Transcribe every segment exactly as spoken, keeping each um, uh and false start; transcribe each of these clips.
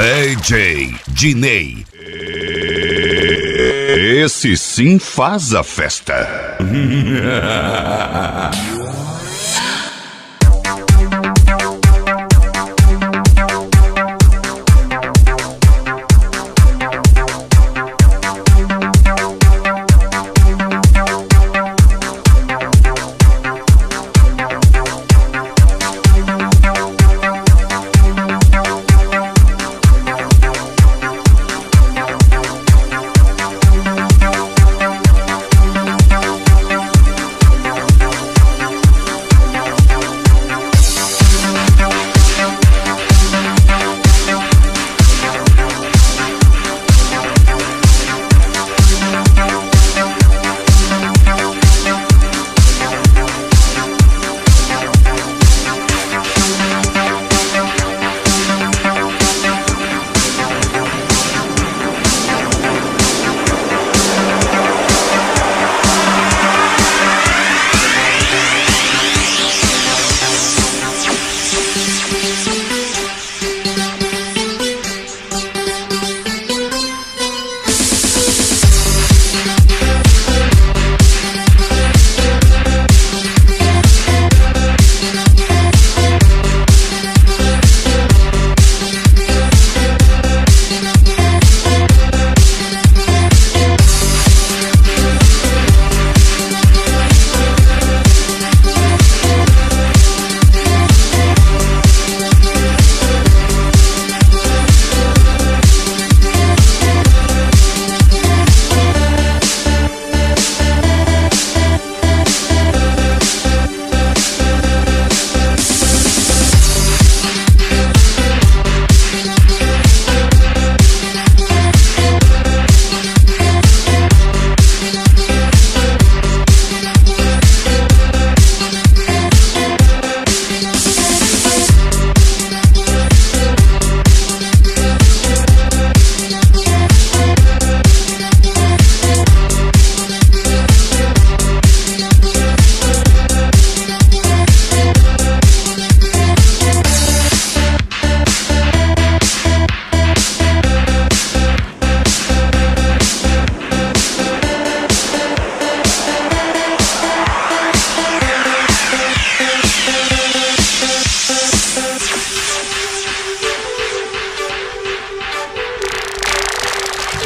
D J Dinei. Esse sim faz a festa.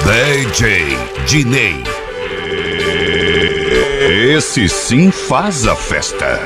D J Dinei. Esse sim faz a festa.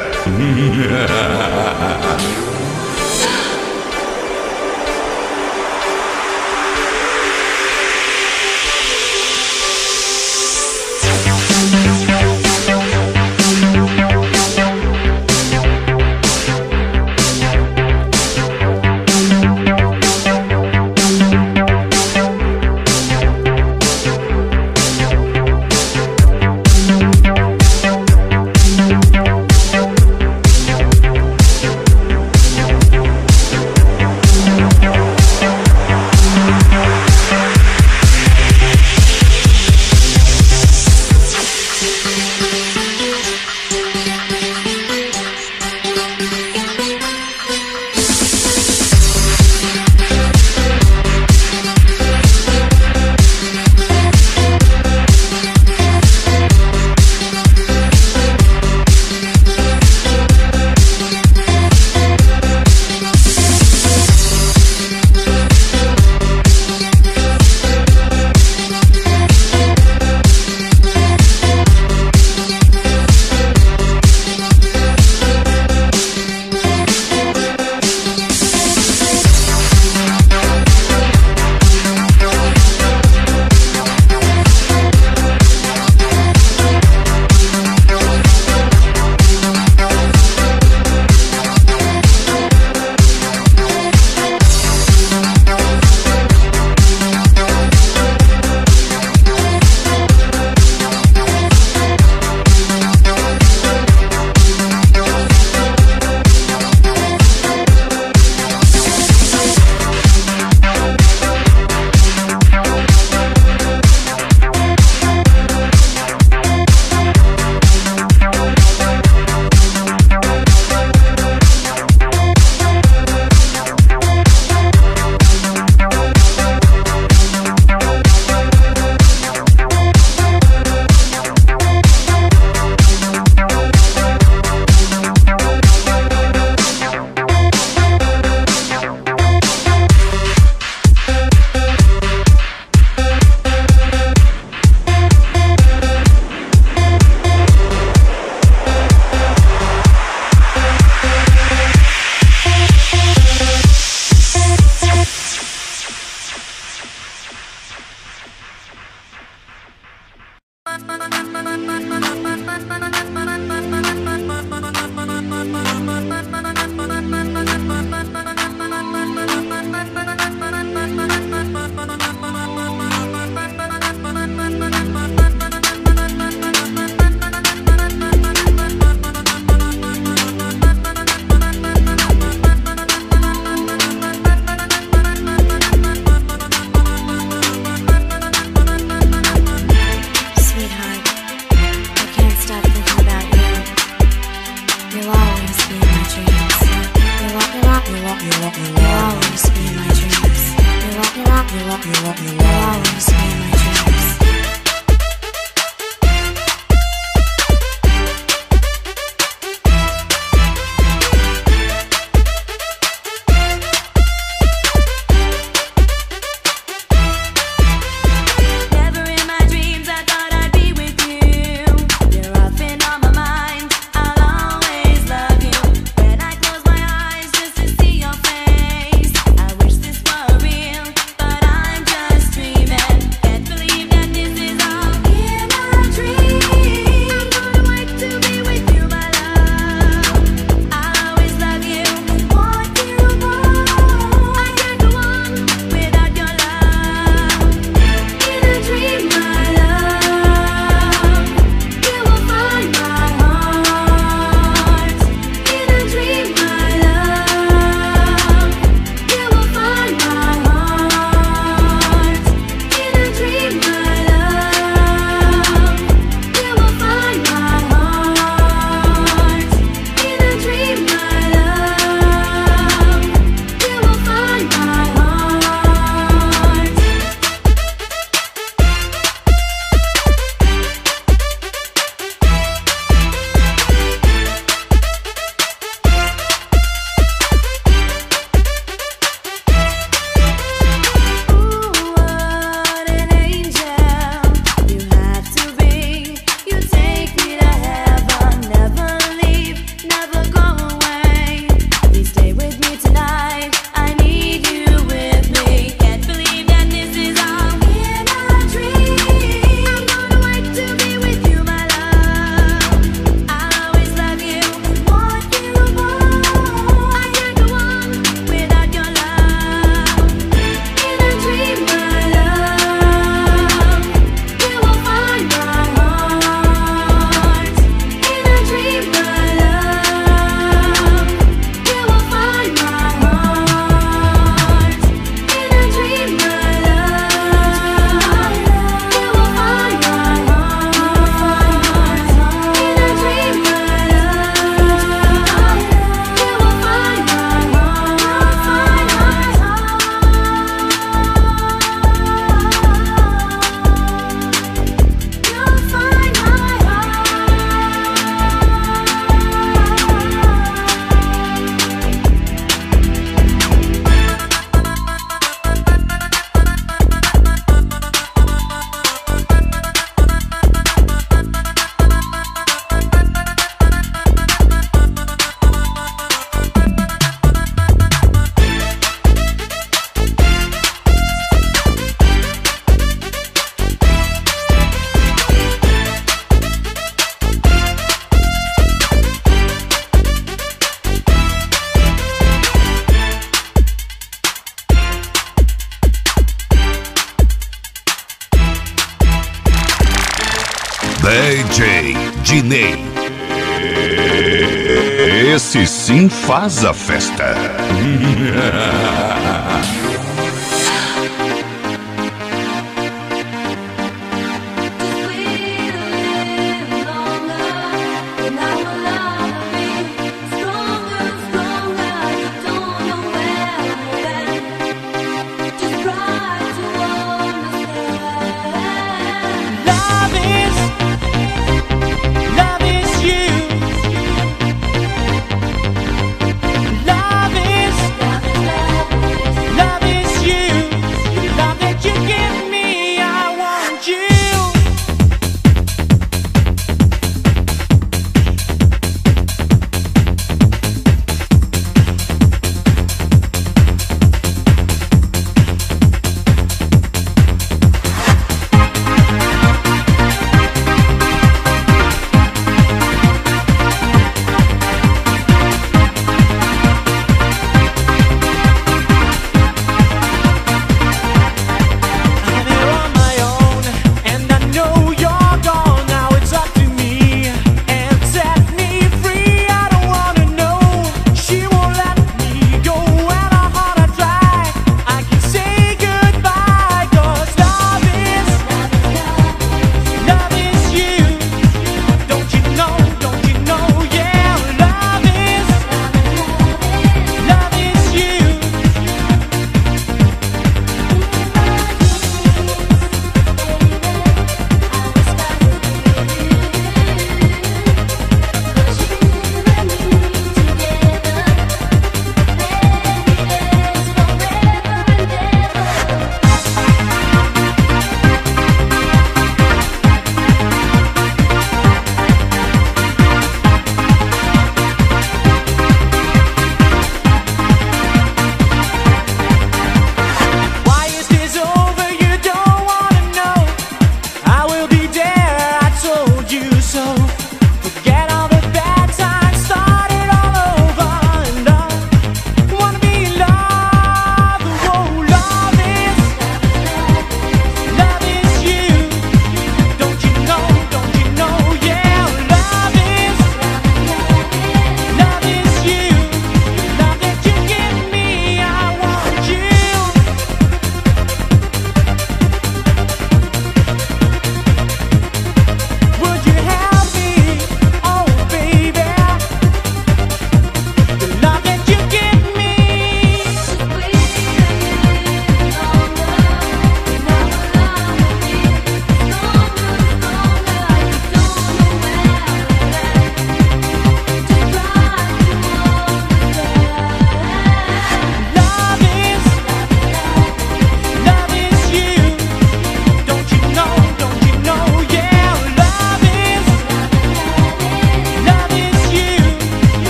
D J Dinei. Esse sim faz a festa. Love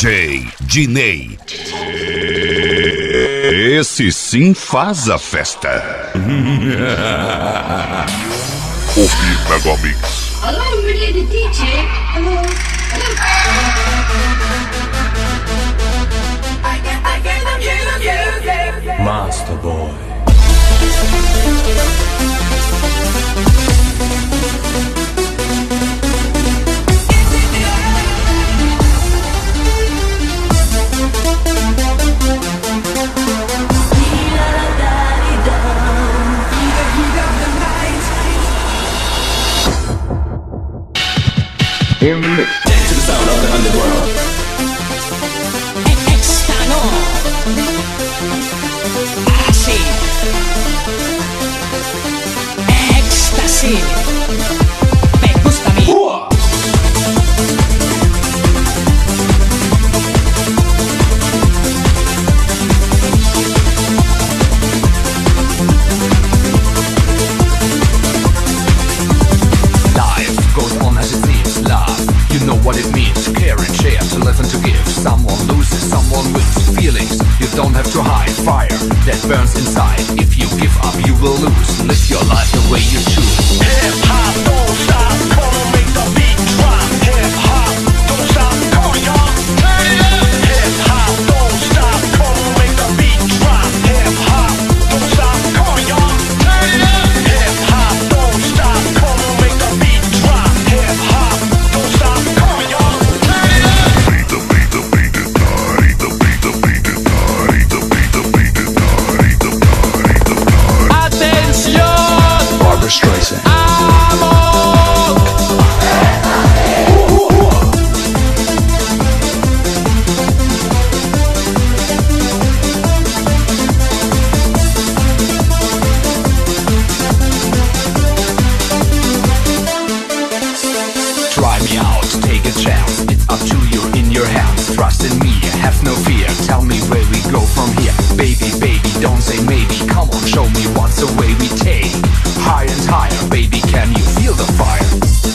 D J Dinei. Esse sim faz a festa. O Megomix. Hello, really the D J. Hello. Hello. I get, I get, I get, I get, I get. Masterboy. Dance to the sound of the underworld. Extano. Así. Ecstasy. Me gusta a mí. Life goes on as it seems. Love, you know what it means to care and share, to listen, to give. Someone loses, someone wins. Feelings you don't have to hide. Fire that burns inside. If you give up, you will lose. Live your life the way you choose. Hip hop, don't stop. Come on, make the beat drop. Hip hop, don't stop. Come on, y'all, turn it up. Hip hop, don't stop. Come on, make the beat drop. Hip hop, don't stop. Come on, y'all, turn it up. Hip hop, don't stop. Come on, make the beat drop. Hip hop, don't stop. Come on, y'all, turn it up. Beat the beat, the beat, the beat, the beat, the beat, the beat, the beat, the beat, the beat, the beat, the beat. Atención. Barbra Streisand. Try me out, take a chance. It's up to you, in your hands. Trust in me, have no fear. Tell me where we go from here. Baby, baby, don't say maybe. Come on, show me what's the way we take. Higher and higher, baby, can you feel the fire?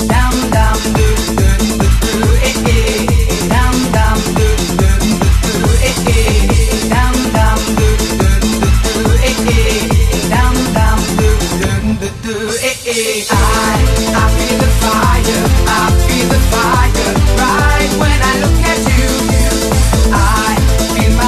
Down, down, do, do, do, do, eh, eh. Down, down, do, do, do, do, eh, eh. Down, down, do, do, do, do, eh, eh. Down, down, do, do, do, do, eh, eh. I, I feel the fire. I feel the fire right when I look at you. I feel my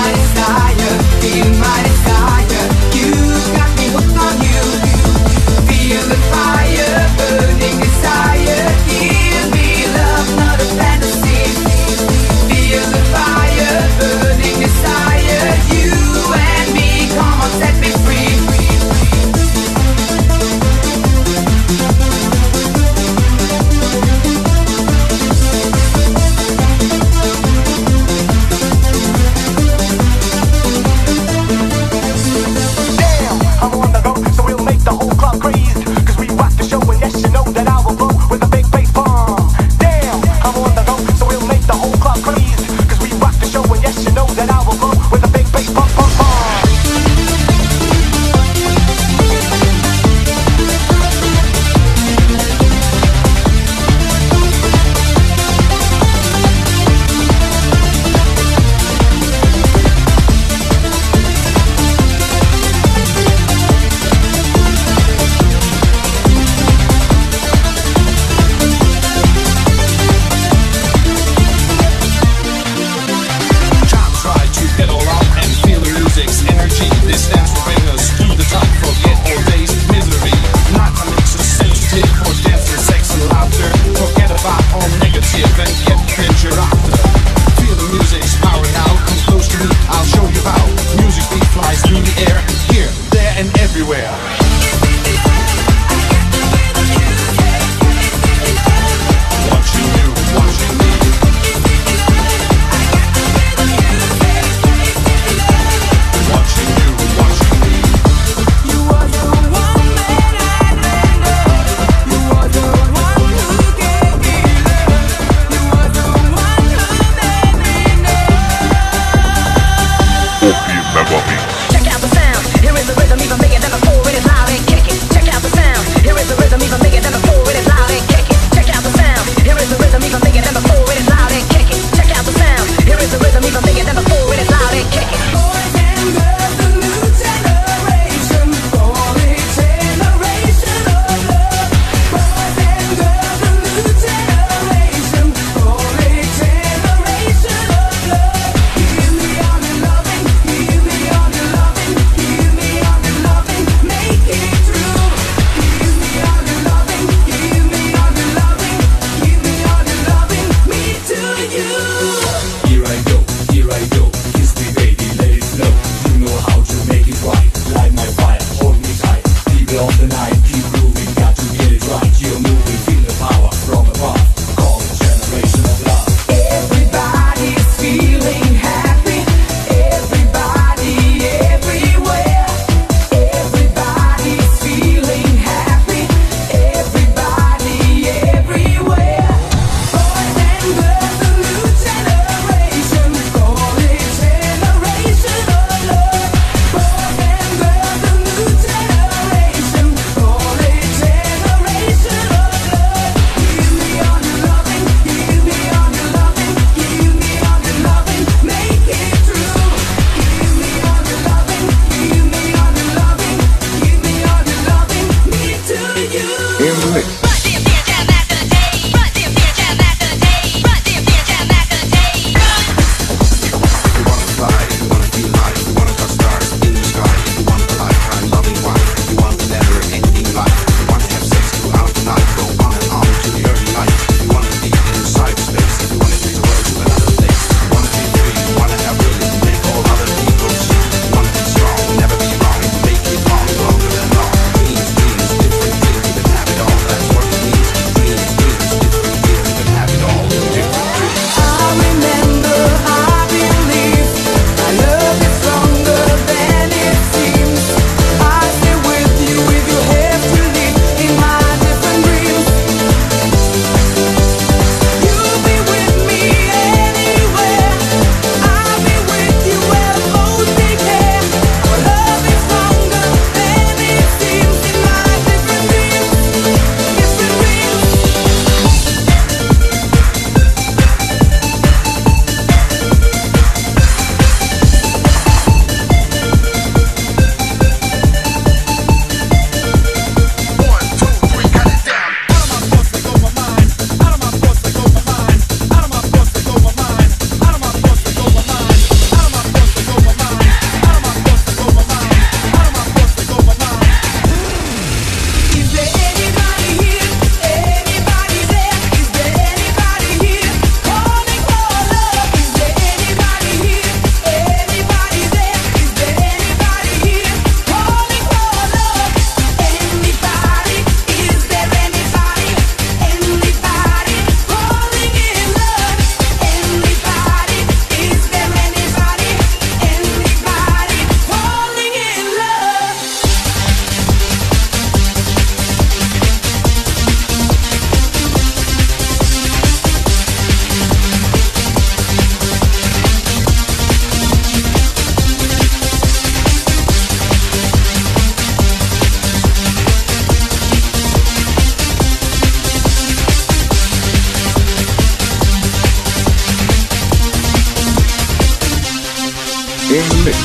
We'll be right back.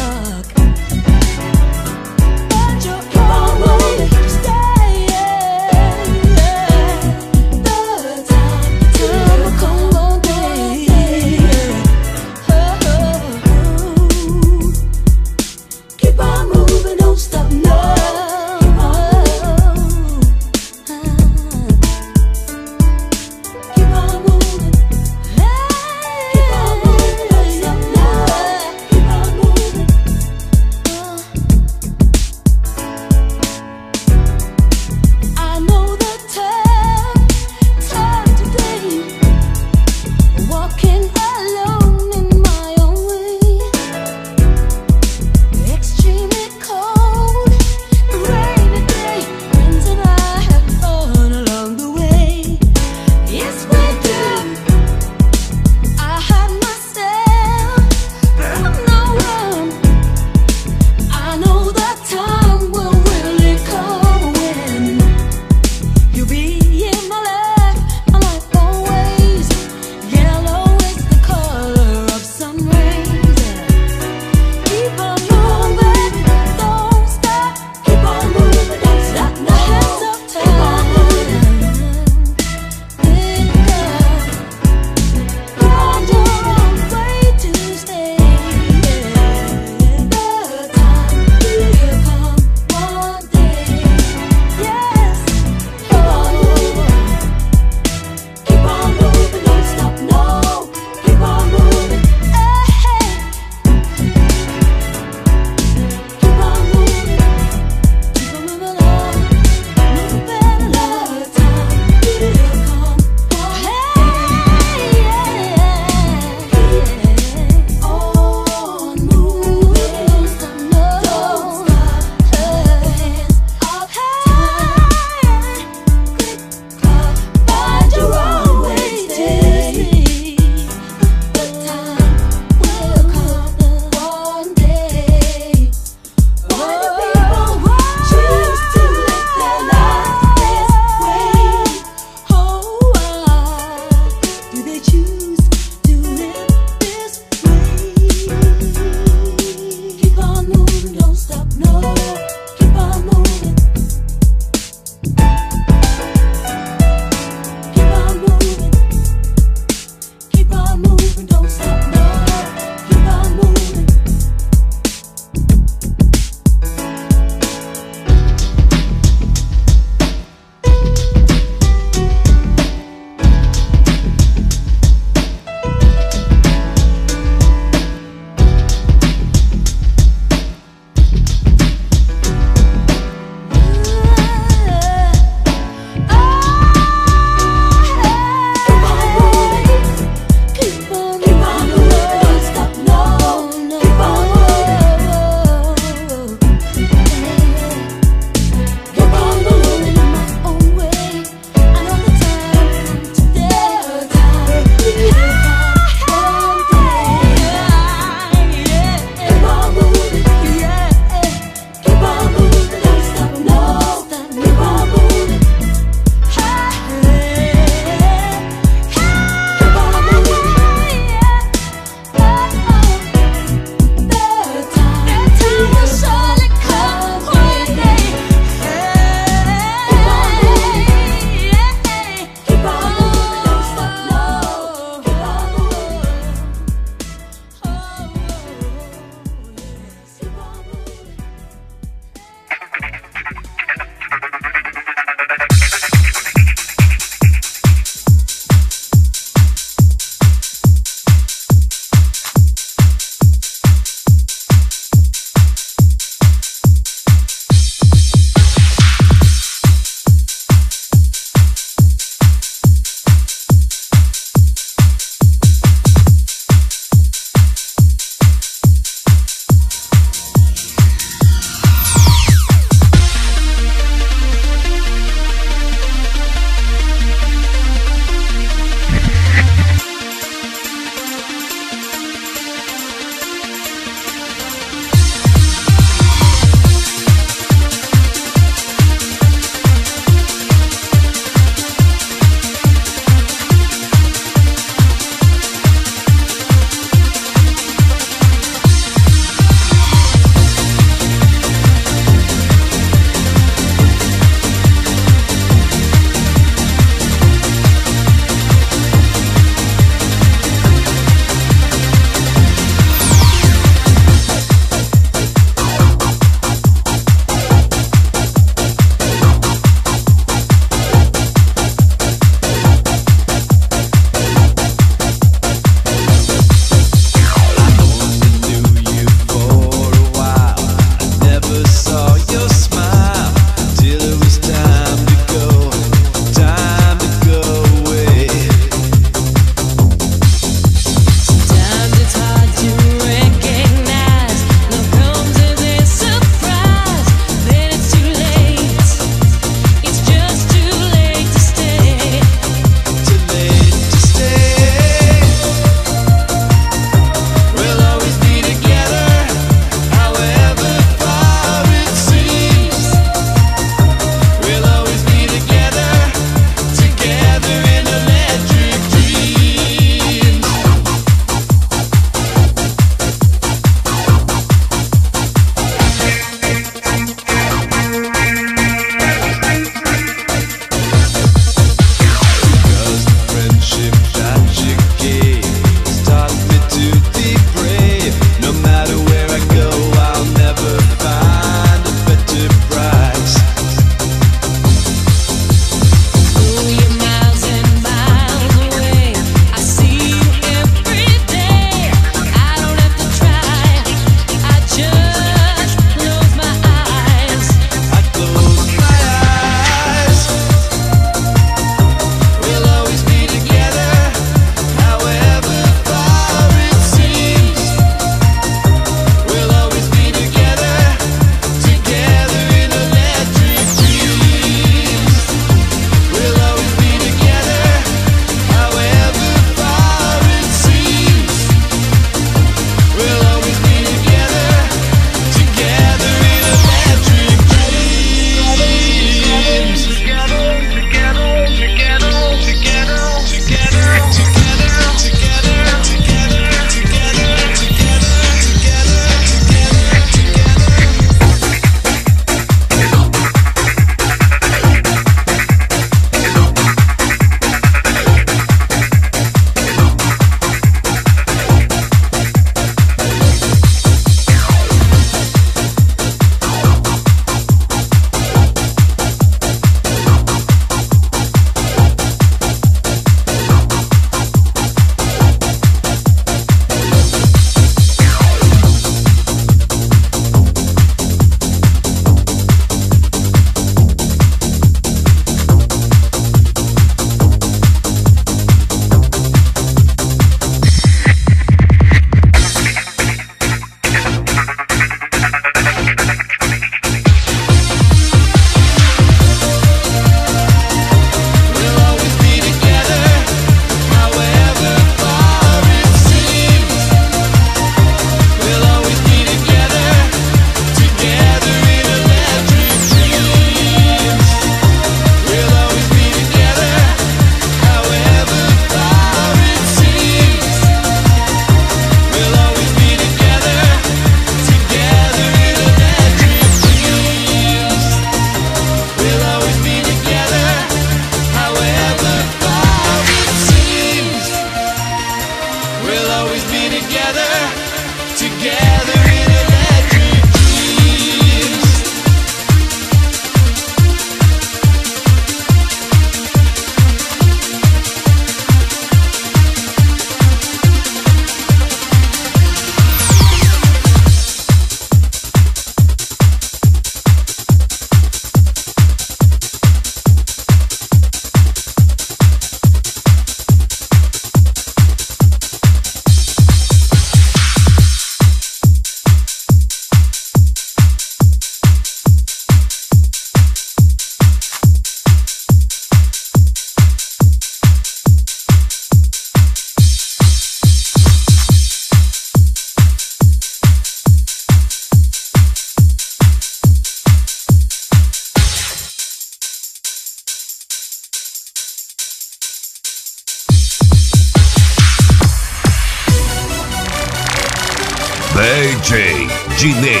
D J Dinei.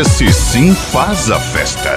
Esse sim faz a festa.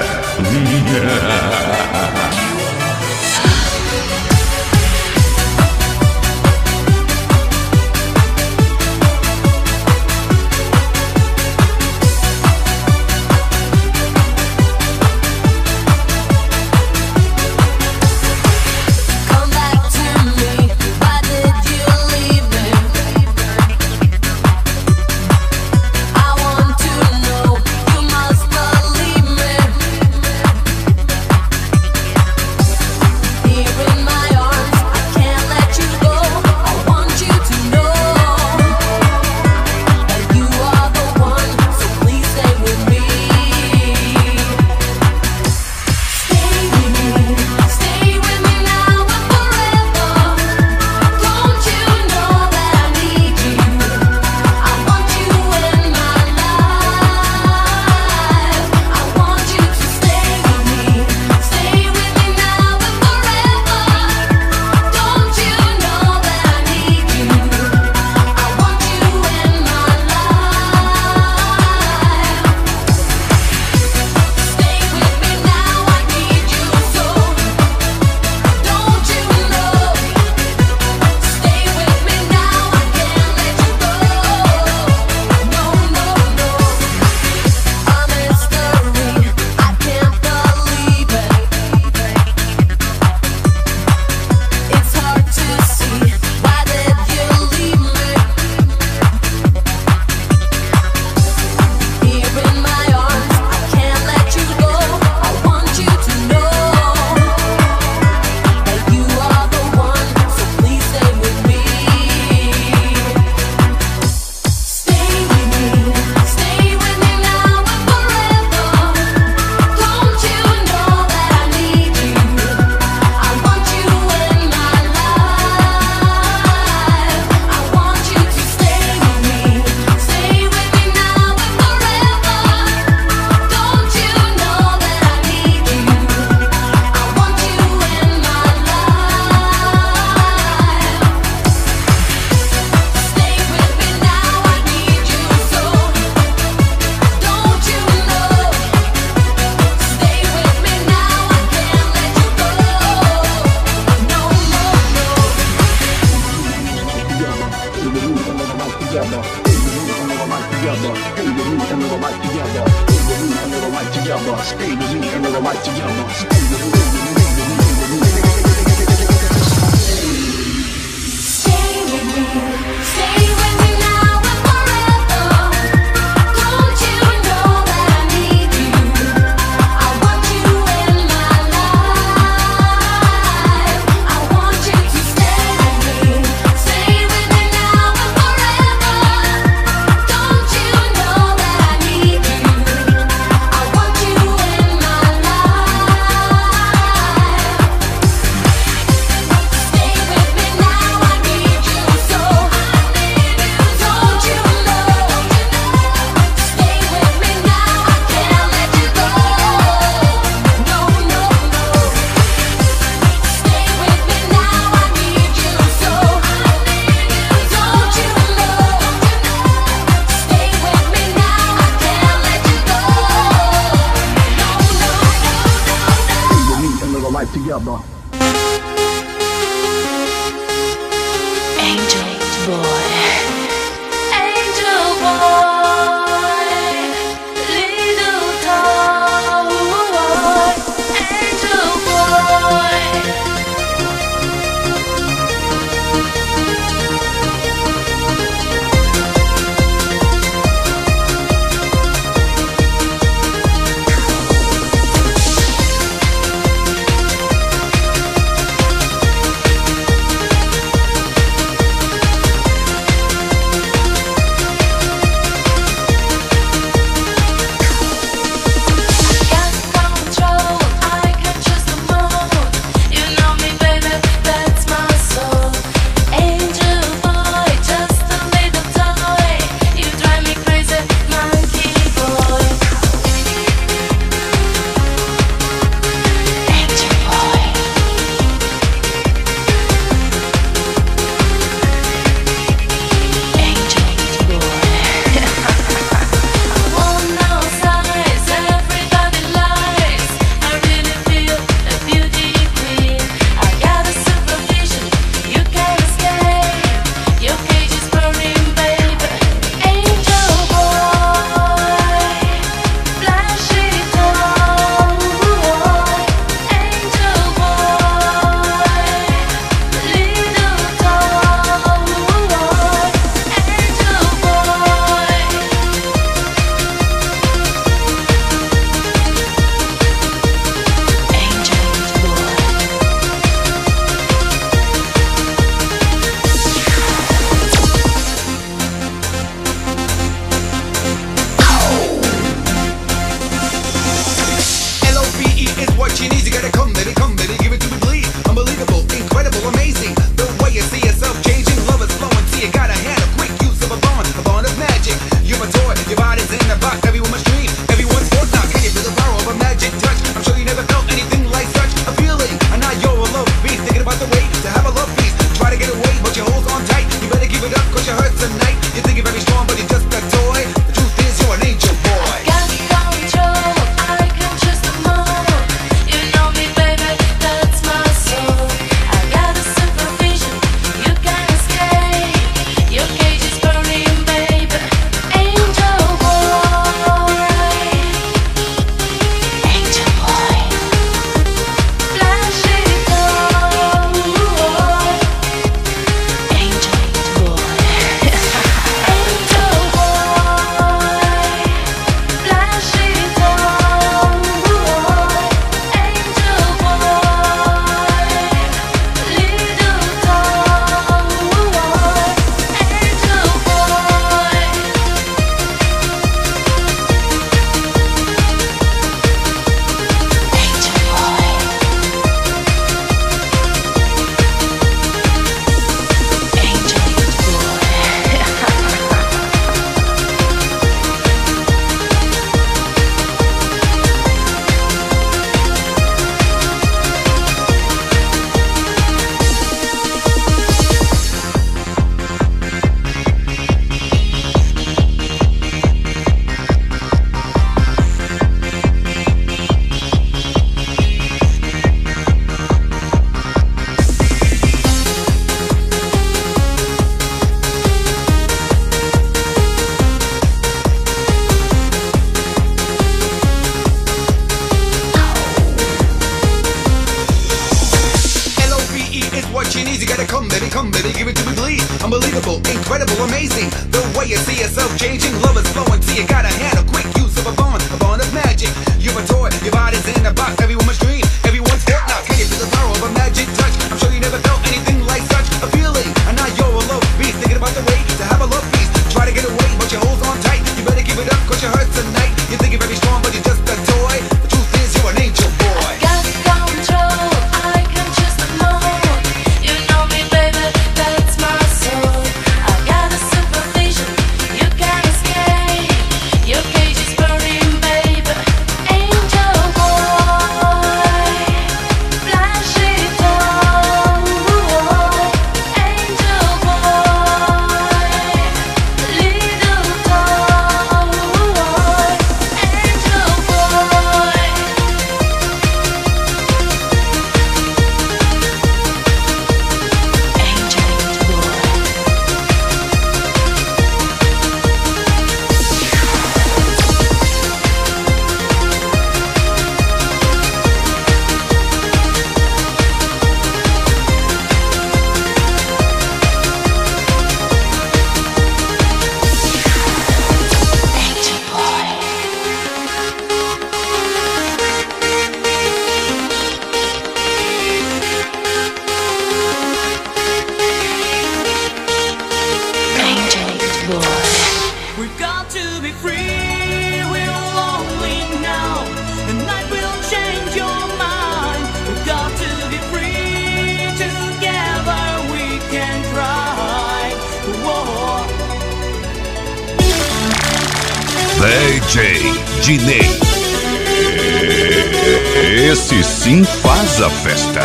block, everyone's dream, everyone's fourth knock. Can you feel the power of a magic touch? I'm sure you never felt anything like such a feeling. I know you're a love beast, thinking about the way to have a love beast. Try to get away, but you hold on tight. You better give it up, cause you hurt tonight. You think you're very strong, but you're just a toy. The truth is, you're an angel boy. D J Dinei. Esse sim faz a festa.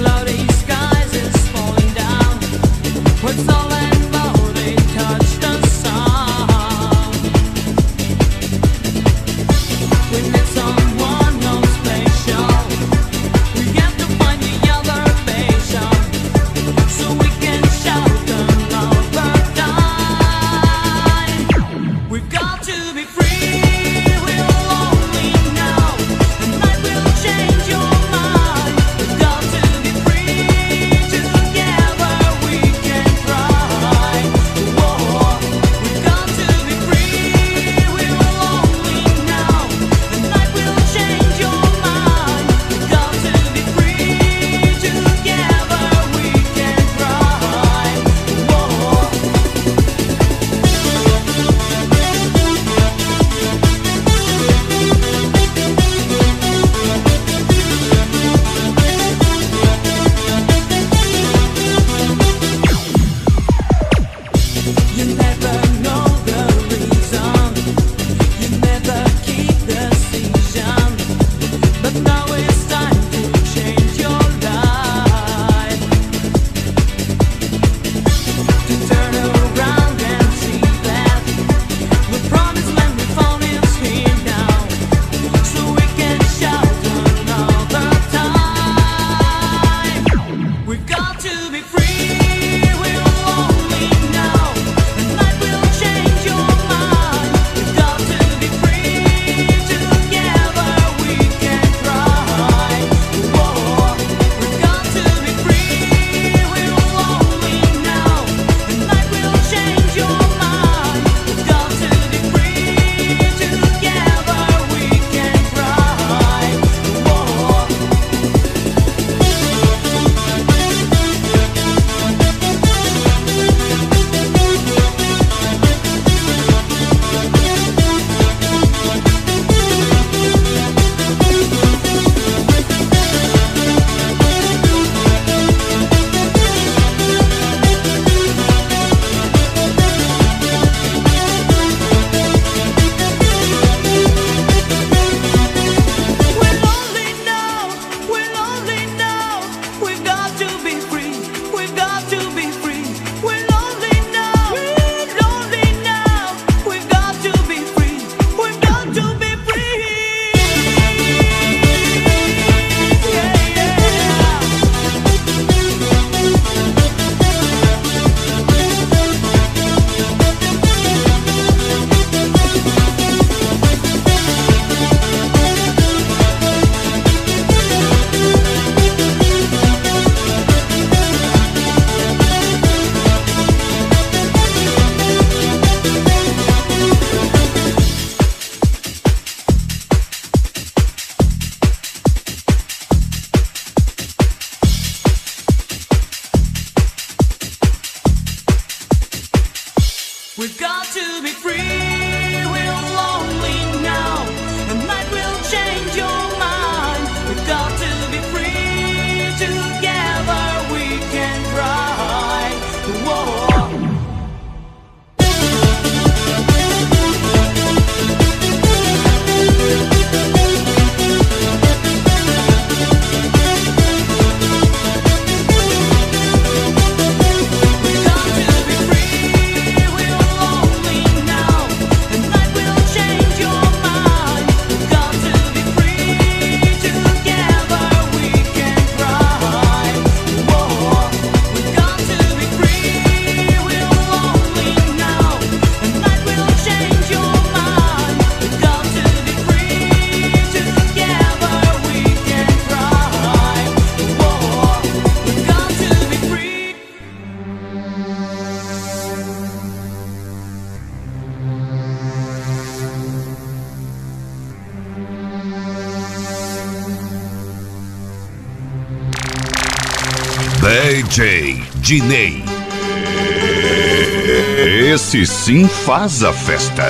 Cloudy skies is falling down. What's all that about it? We've got to be free. We're lonely now, and night will change your mind. We've got to be free. Together we can ride the war. D J Dinei. Esse sim faz a festa.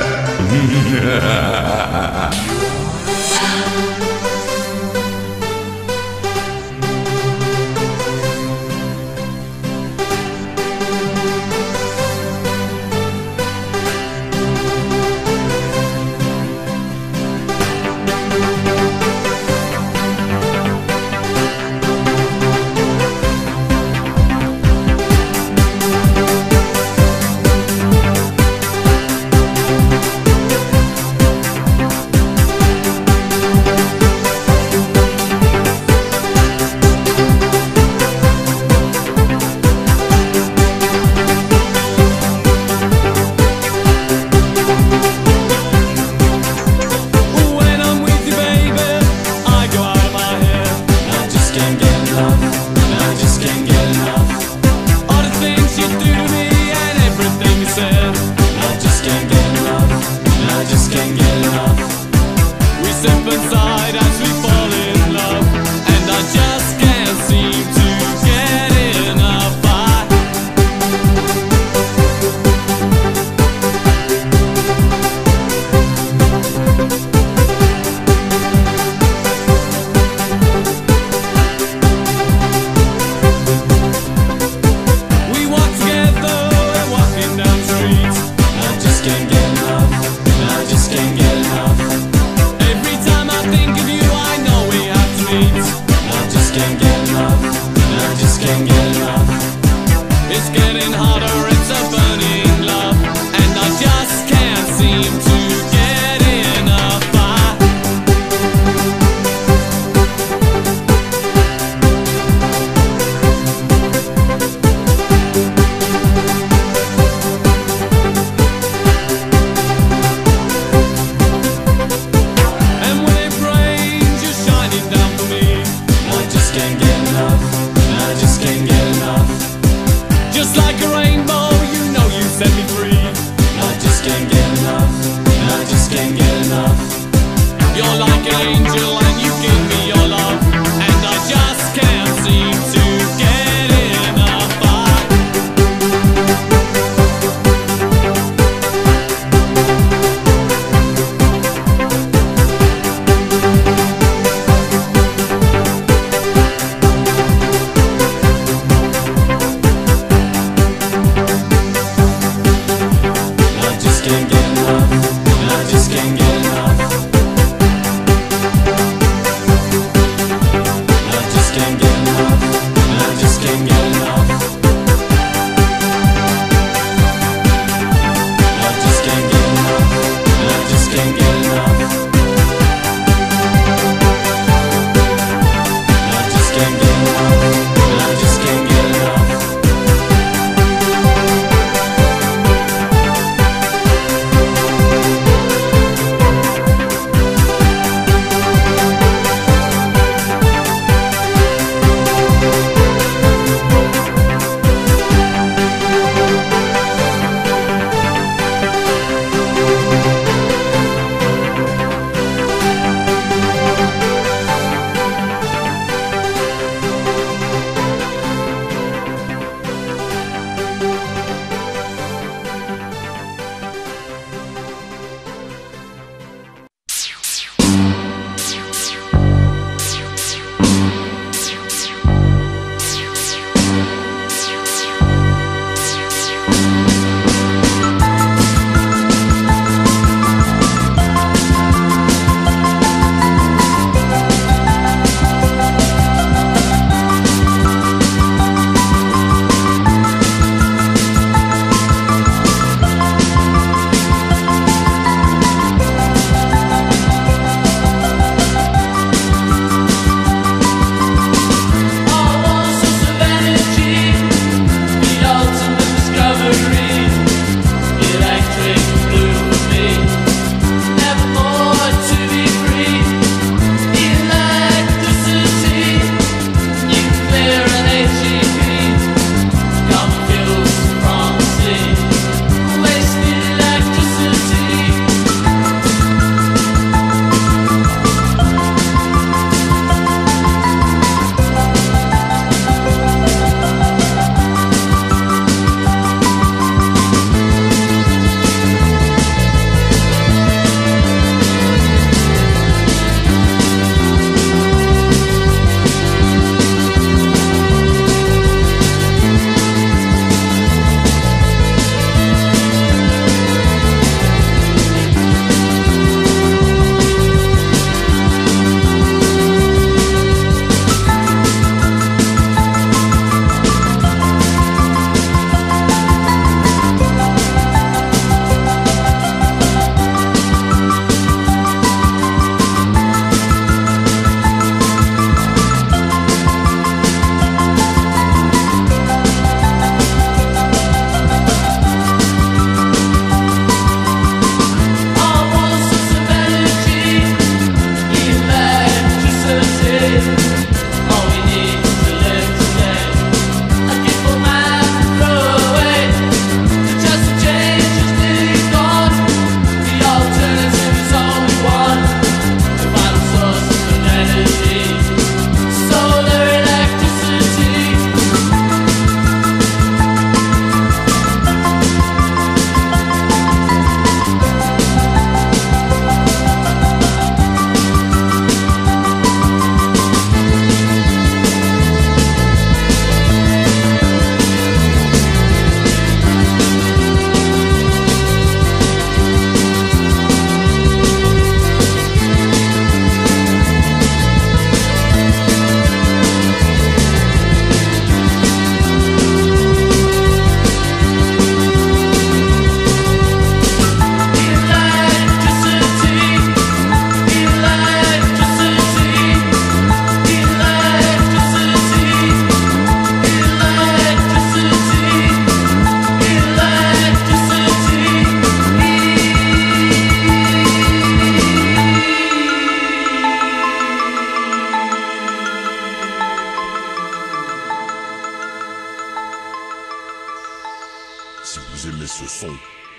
vous aimez ce son,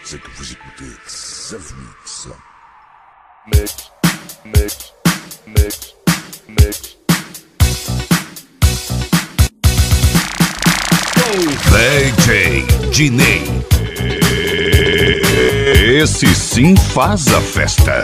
c'est que vous écoutez Xavmix. Mix, mix, mix, mix. D J Dinei. Esse sim faz a festa.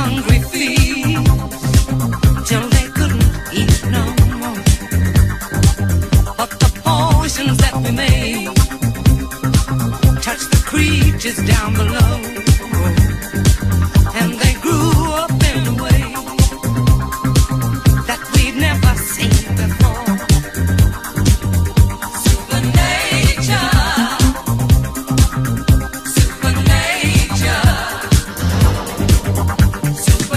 hungry feet till they couldn't eat no more. But the potions that we made touch the creatures down below, and they grew up in a way that we'd never seen before. Supernature. Super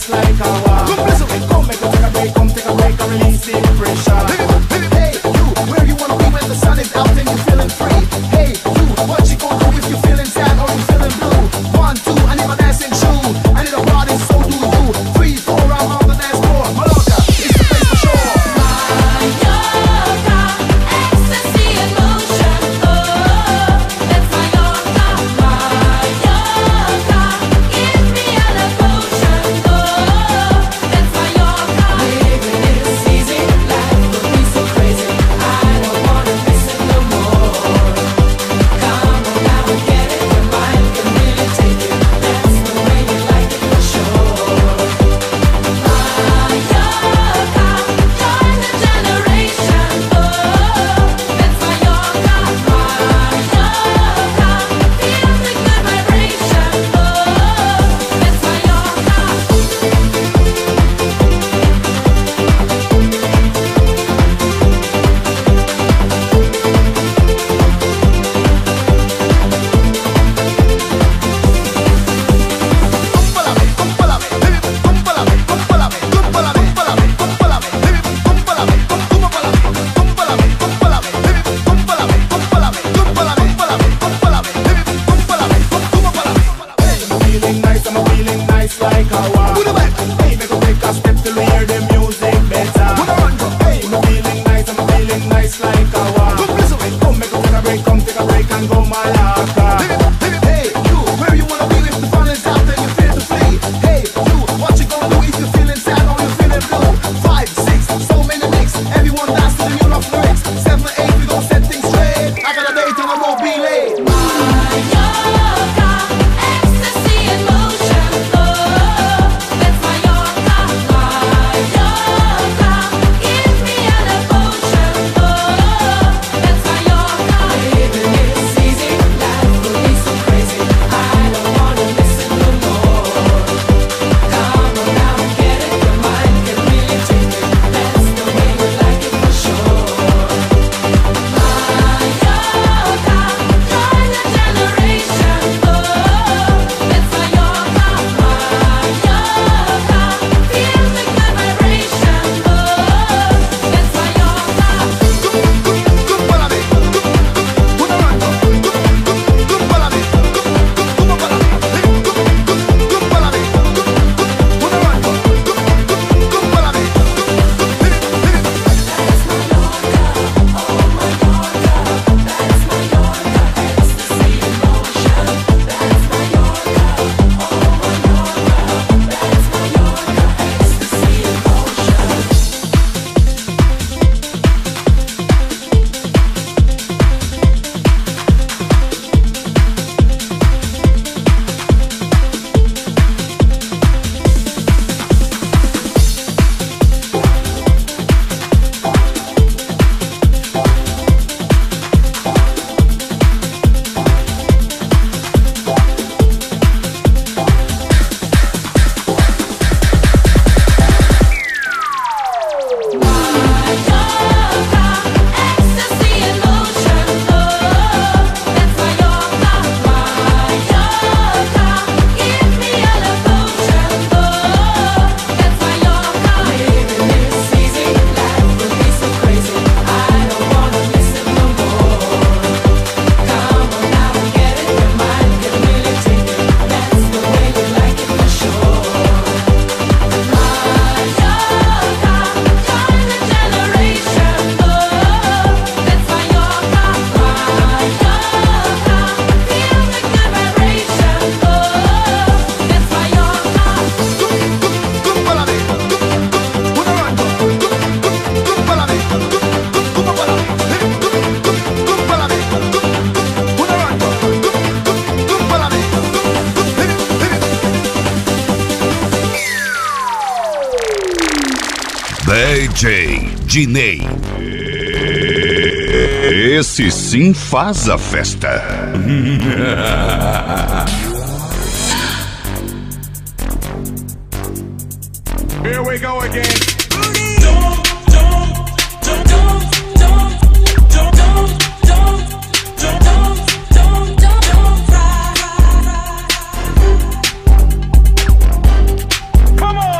it's like a war. Come make a take a break, come take a break and release the pressure. Hey, you, where you wanna be when the sun is out and you're feeling free? Hey, you, what you gonna do if you're feeling sad or you're feeling blue? One, two, I need my dancing shoe. I need a party, so do you. Three, four, I'm on the dance floor. Mallorca, it's the place for sure. Mallorca, ecstasy in motion. Oh, that's Mallorca, Mallorca. Give me an emotion. Oh, that's Mallorca. Living is easy, life would be so crazy. I don't wanna miss it no more. Come on now and get it, your mind can really take it. That's the way you like it for sure. Mallorca, join the generation. Oh, that's Mallorca, Mallorca. Feel the good vibration. Oh, that's Mallorca. I'm feeling nice, I'm feeling nice like a war. Hey, make a take a step till we hear the music better. Hey, I'm feeling nice, I'm feeling nice like a war. Come make a take a break, come take a break and go Mallorca. Hey, you, where you wanna be if the fun is out and you feel the free? Hey, you, what you gonna do if you're feeling sad or you're feeling blue? Five, six, so many licks. Everyone dance to the tune of lyrics. Seven, eight, we gon' set things straight. I got a date and I won't be late. Mallorca, ecstasy in motion. Oh, that's Mallorca, Mallorca. Give me an emotion. Oh, that's Mallorca. Living is easy, life would be so crazy. I don't wanna miss it no more. Come on now and get it, your mind can really take it. That's the way you like it for sure. Mallorca, join the generation. Oh, that's Mallorca, Mallorca. Feel the good vibration. Oh, that's Mallorca. That's Mallorca, oh Mallorca. That's Mallorca, ecstasy in motion. That's Mallorca, oh Mallorca. That's Mallorca, ecstasy in motion. Mallorca, ecstasy in motion. Oh, that's Mallorca, Mallorca. Give me an emotion. Oh, that's Mallorca. Living is easy, life would be so crazy. I don't wanna miss it no more. Come on now and get it, your mind can really take it. That's the way you like it for sure. Mallorca, join the generation. Oh, that's Mallorca, Mallorca. Feel the good vibration. Oh, that's Mallorca. D J Dinei. Esse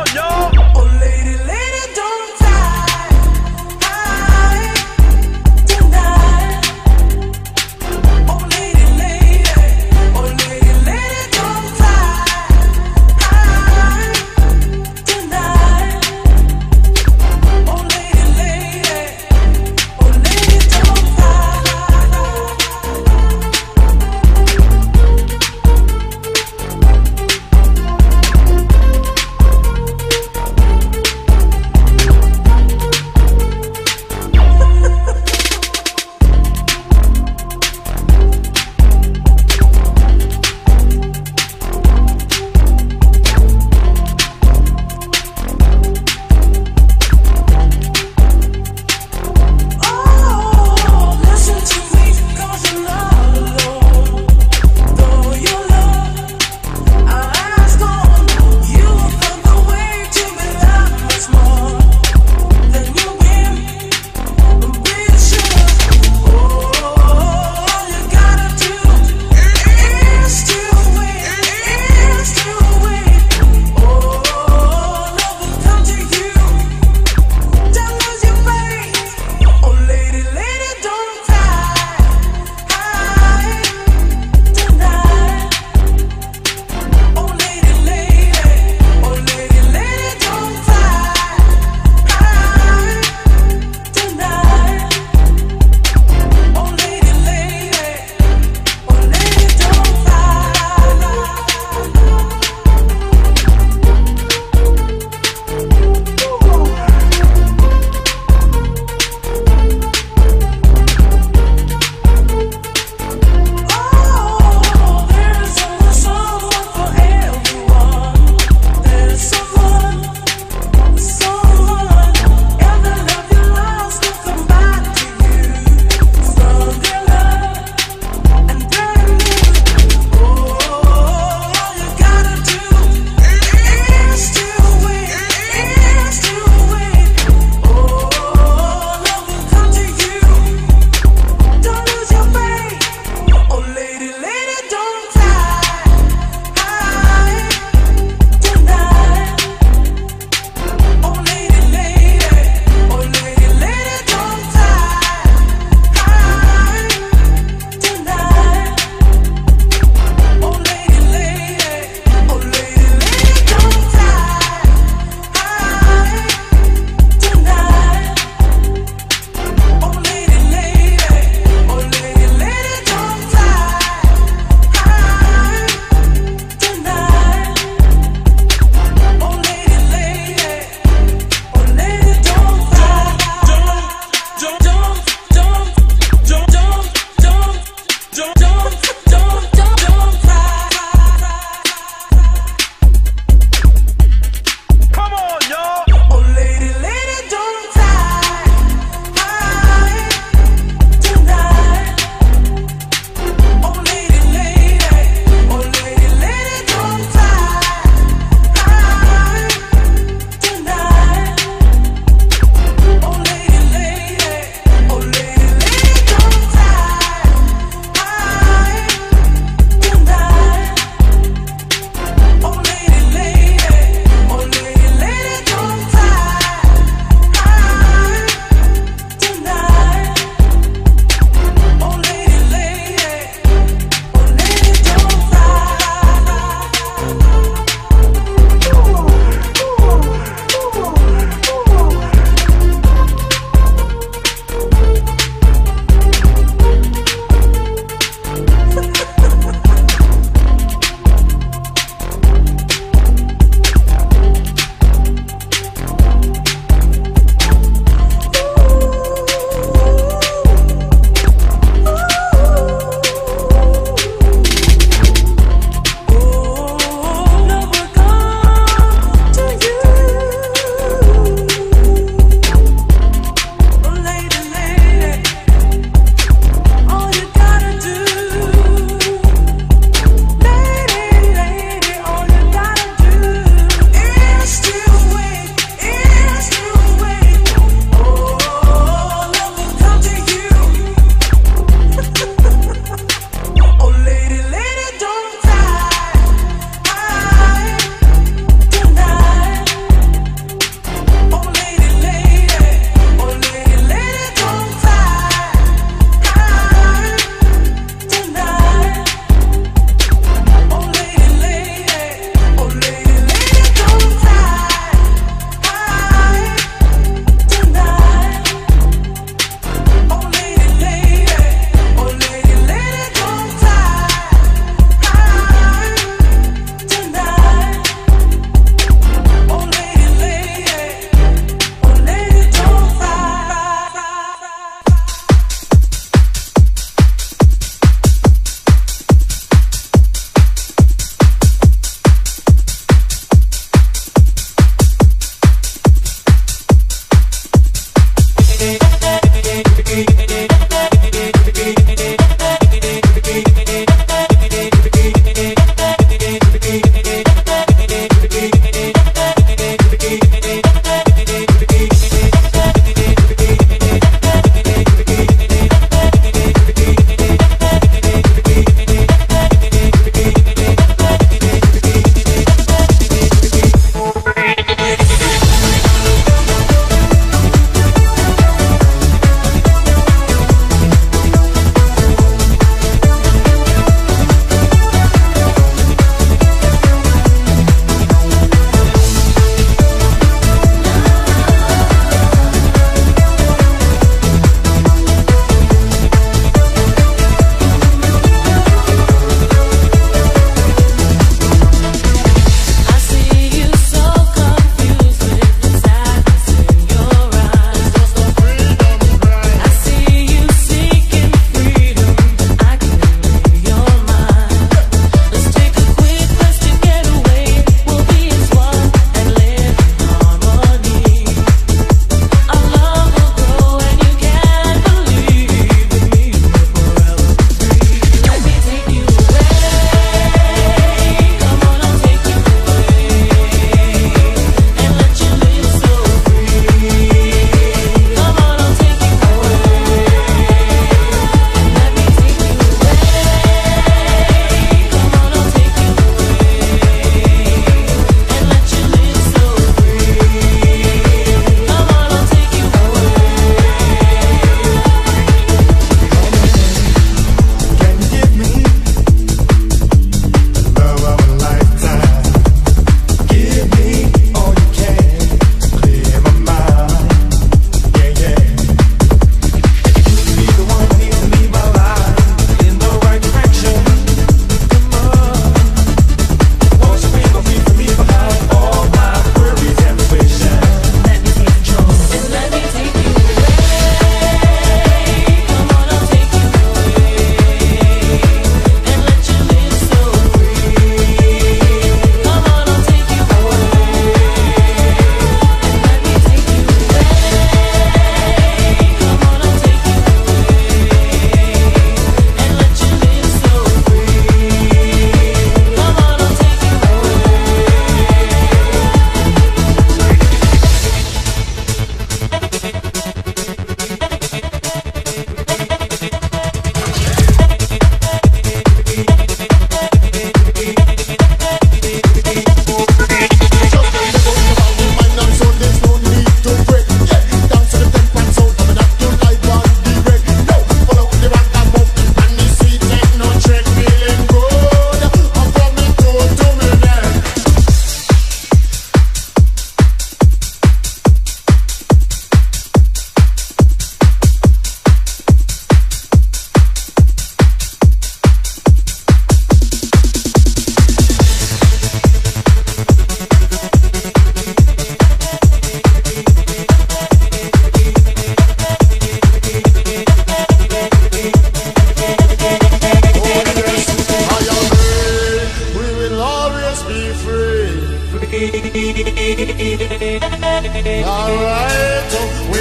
sim faz a festa. Here we go again. Don't, don't, don't, don't, don't, don't, don't, don't, don't, don't, don't, don't, don't cry. Come on. Alright, we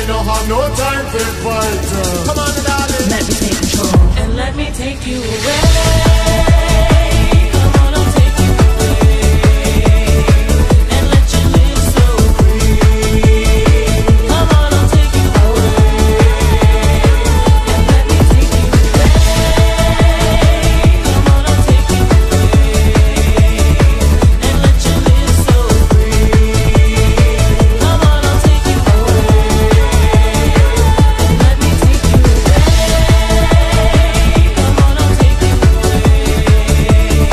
don't have no time for fight. Come on, darling. Let me take control and let me take you away. Come on, I'll take you away and let you live so free. Come on, I'll take you away and let me take you away. Come on, I'll take you away and let you live so free. Come on, I'll take you away and let me take you away. Come on, I'll take you away and let you live so free. Come on, I'll take you away.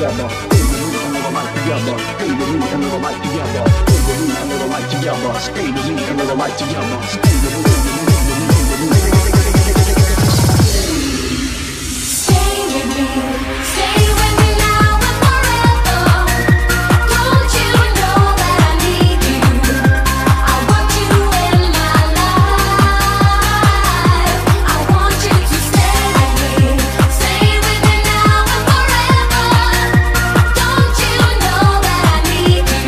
together. Stay with me and never light together. Stay with me and never light together. Stay with me and never light together. Stay with me and never light together. Stay with me stay with me now and forever. Don't you know that I need you? I want you in my life. I want you to stay with me. Stay with me now and forever. Don't you know that I need you?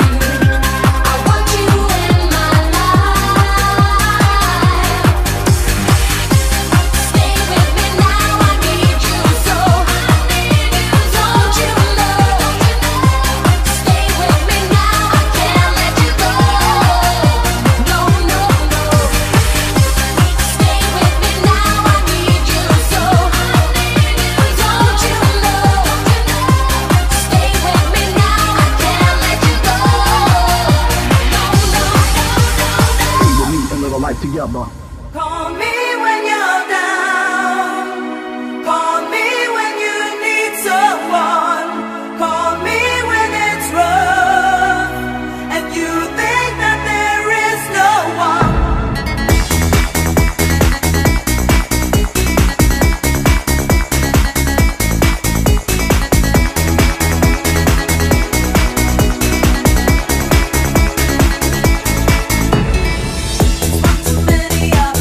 I want you in my life. Stay with me now, I need you so. Don't you know? Stay with me now, I can't let you go. No, no, no. Stay with me now, I need you so. Don't you know? Stay with me now, I can't let you go. No, no, no, no. Stay with me and live a life together. Call me when you're down. Call me when you need someone. Call me when it's rough and you think that there is no one. Too many hours.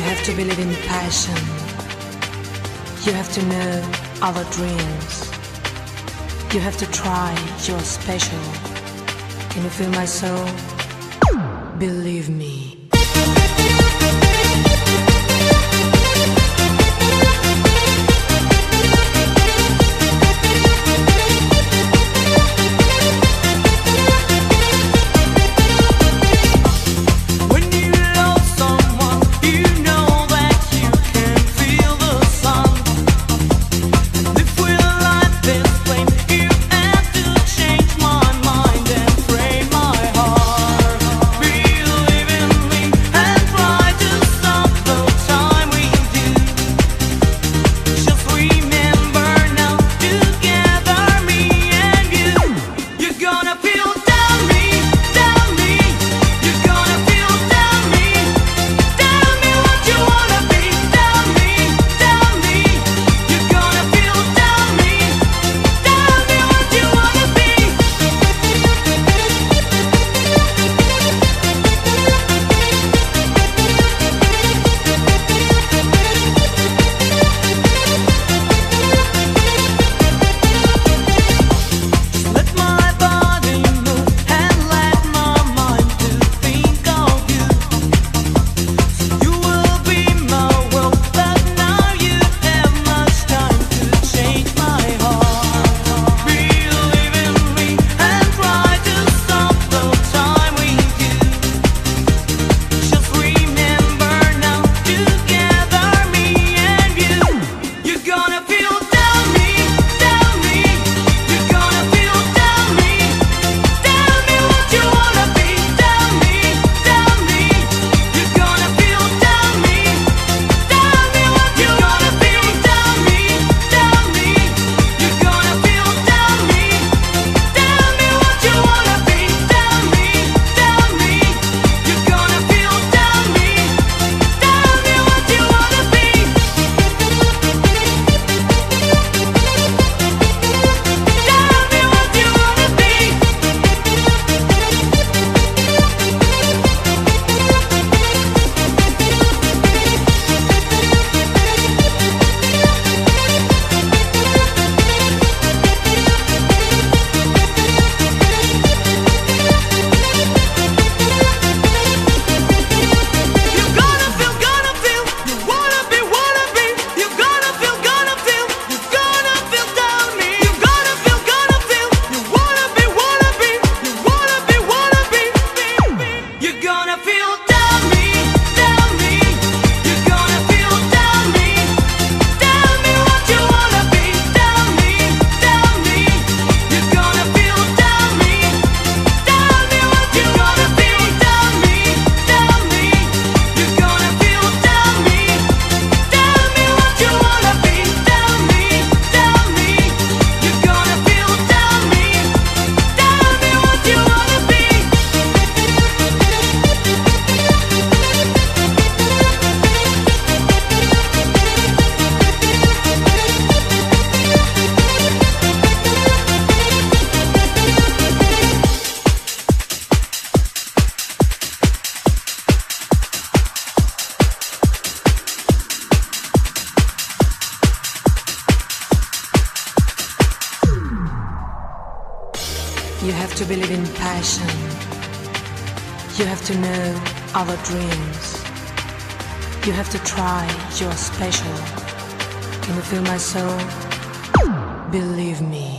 You have to believe in passion. You have to know our dreams. You have to try, you're special. Can you feel my soul? Believe me. You have to believe in passion. You have to know our dreams. You have to try, you're special. Can you feel my soul? Believe me.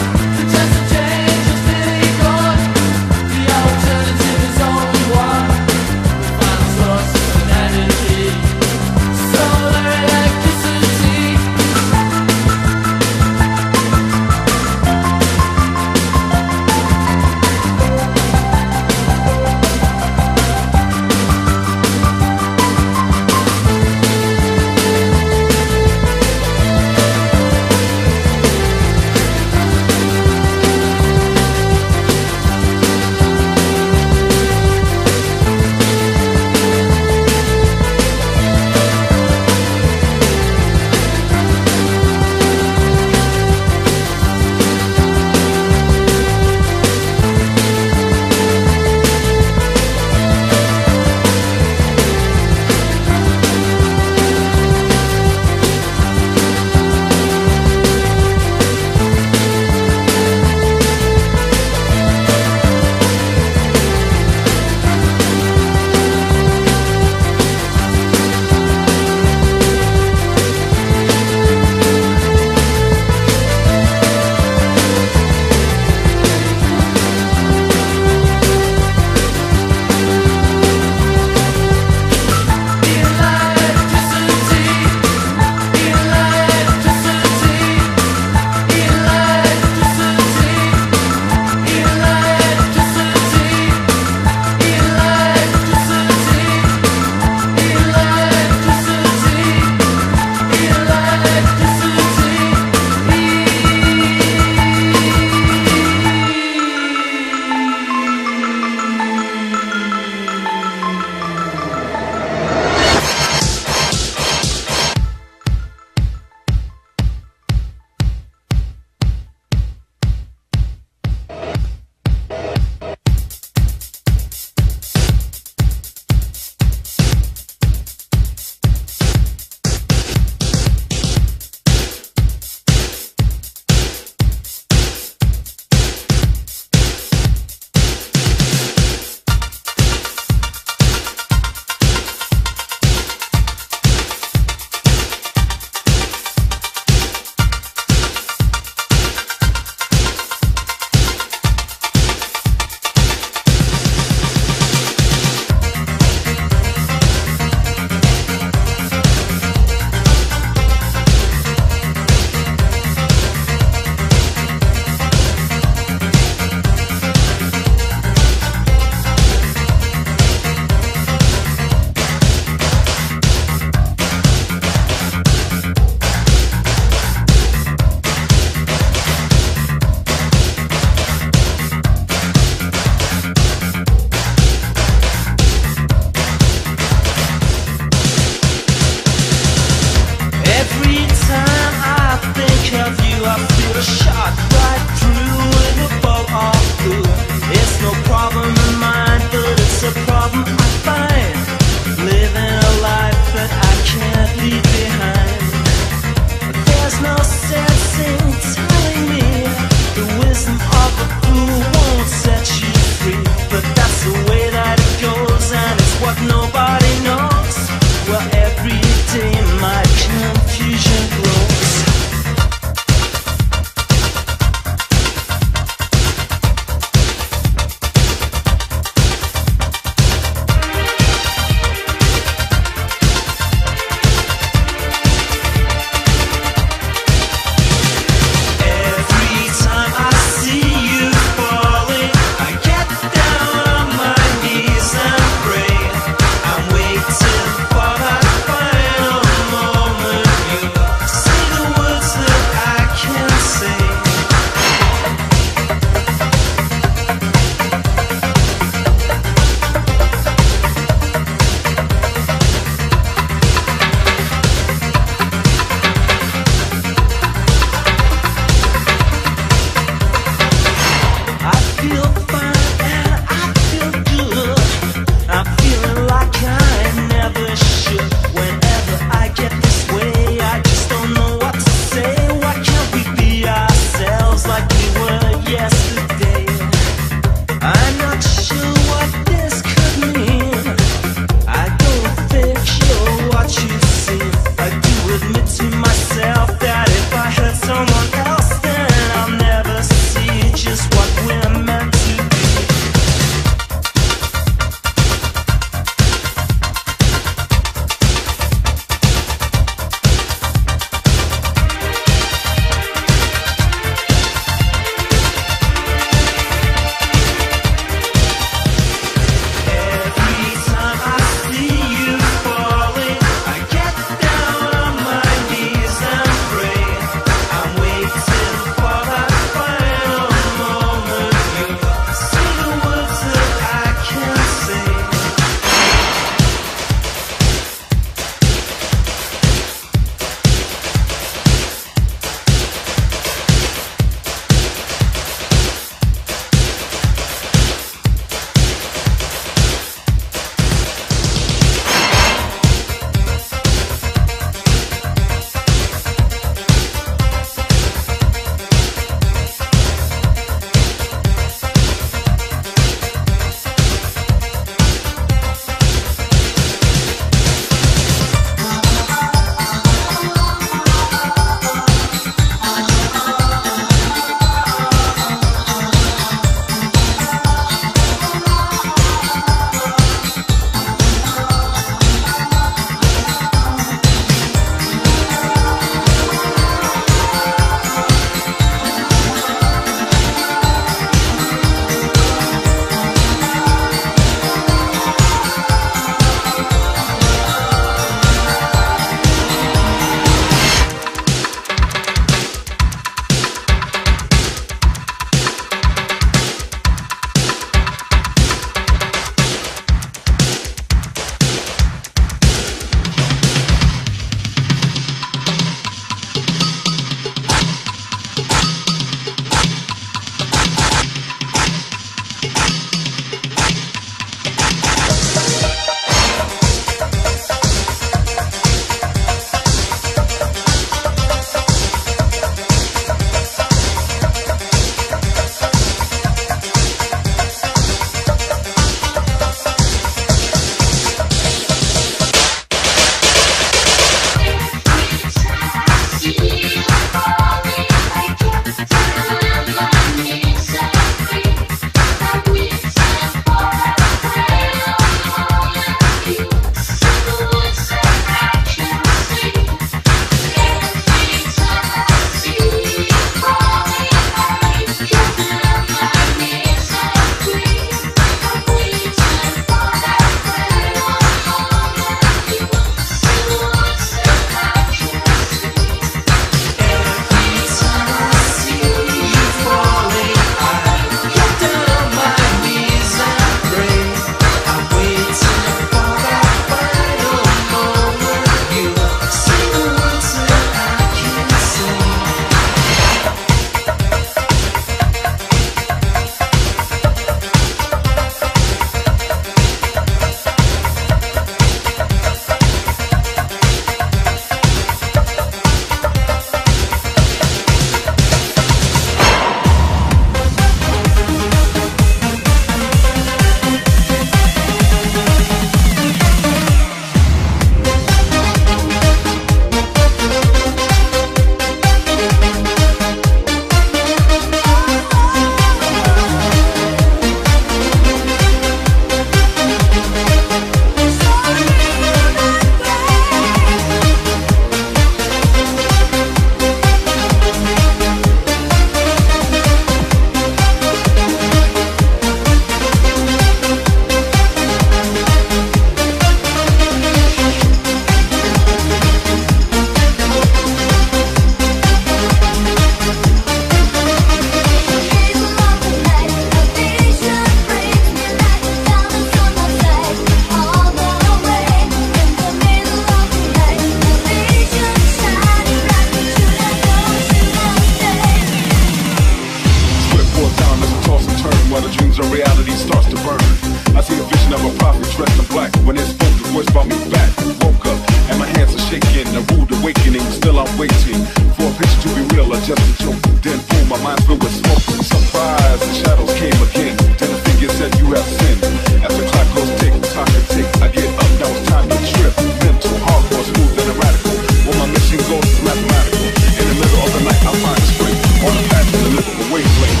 dressed in black. When his phone voice brought me back, woke up and my hands are shaking. A rude awakening, still I'm waiting for a picture to be real or just a joke. Then boom, my mind's filled with smoke. Surprise, the shadows came again. Then the figure said you have sinned. As the clock goes tick, tock and tick, I get up, now it's time to trip. Mental, hardcore, smooth and radical. When my mission goes mathematical, in the middle of the night I find strength on the path to live a wavelength.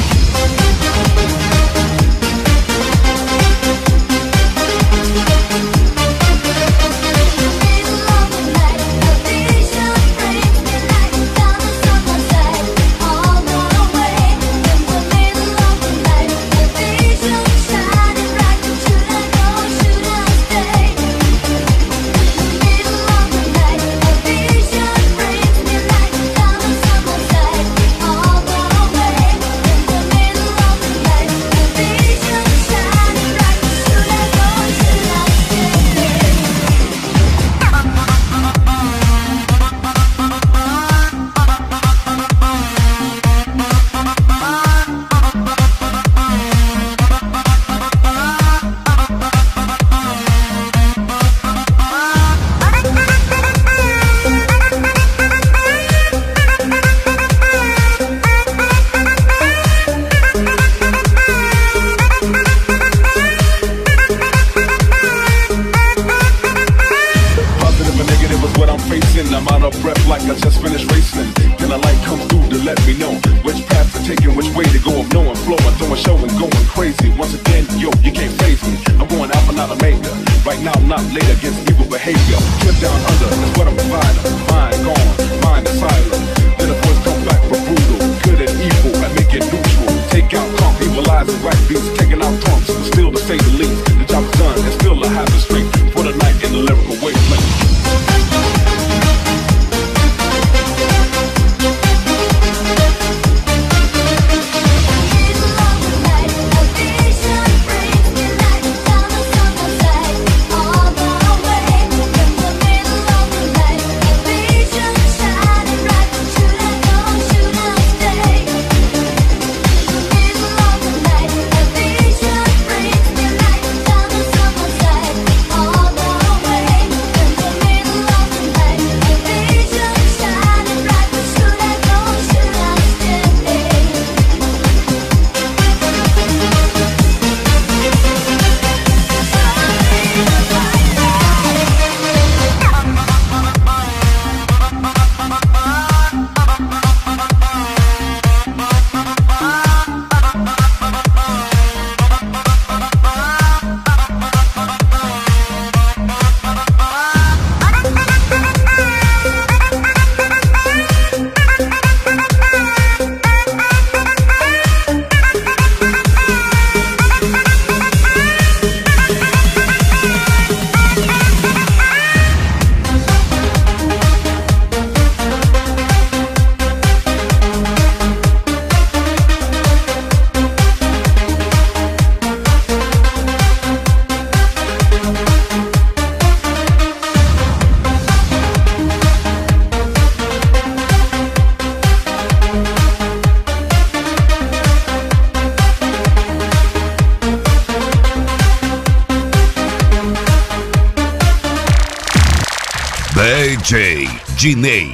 D J Dinei.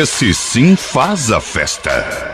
Esse sim faz a festa.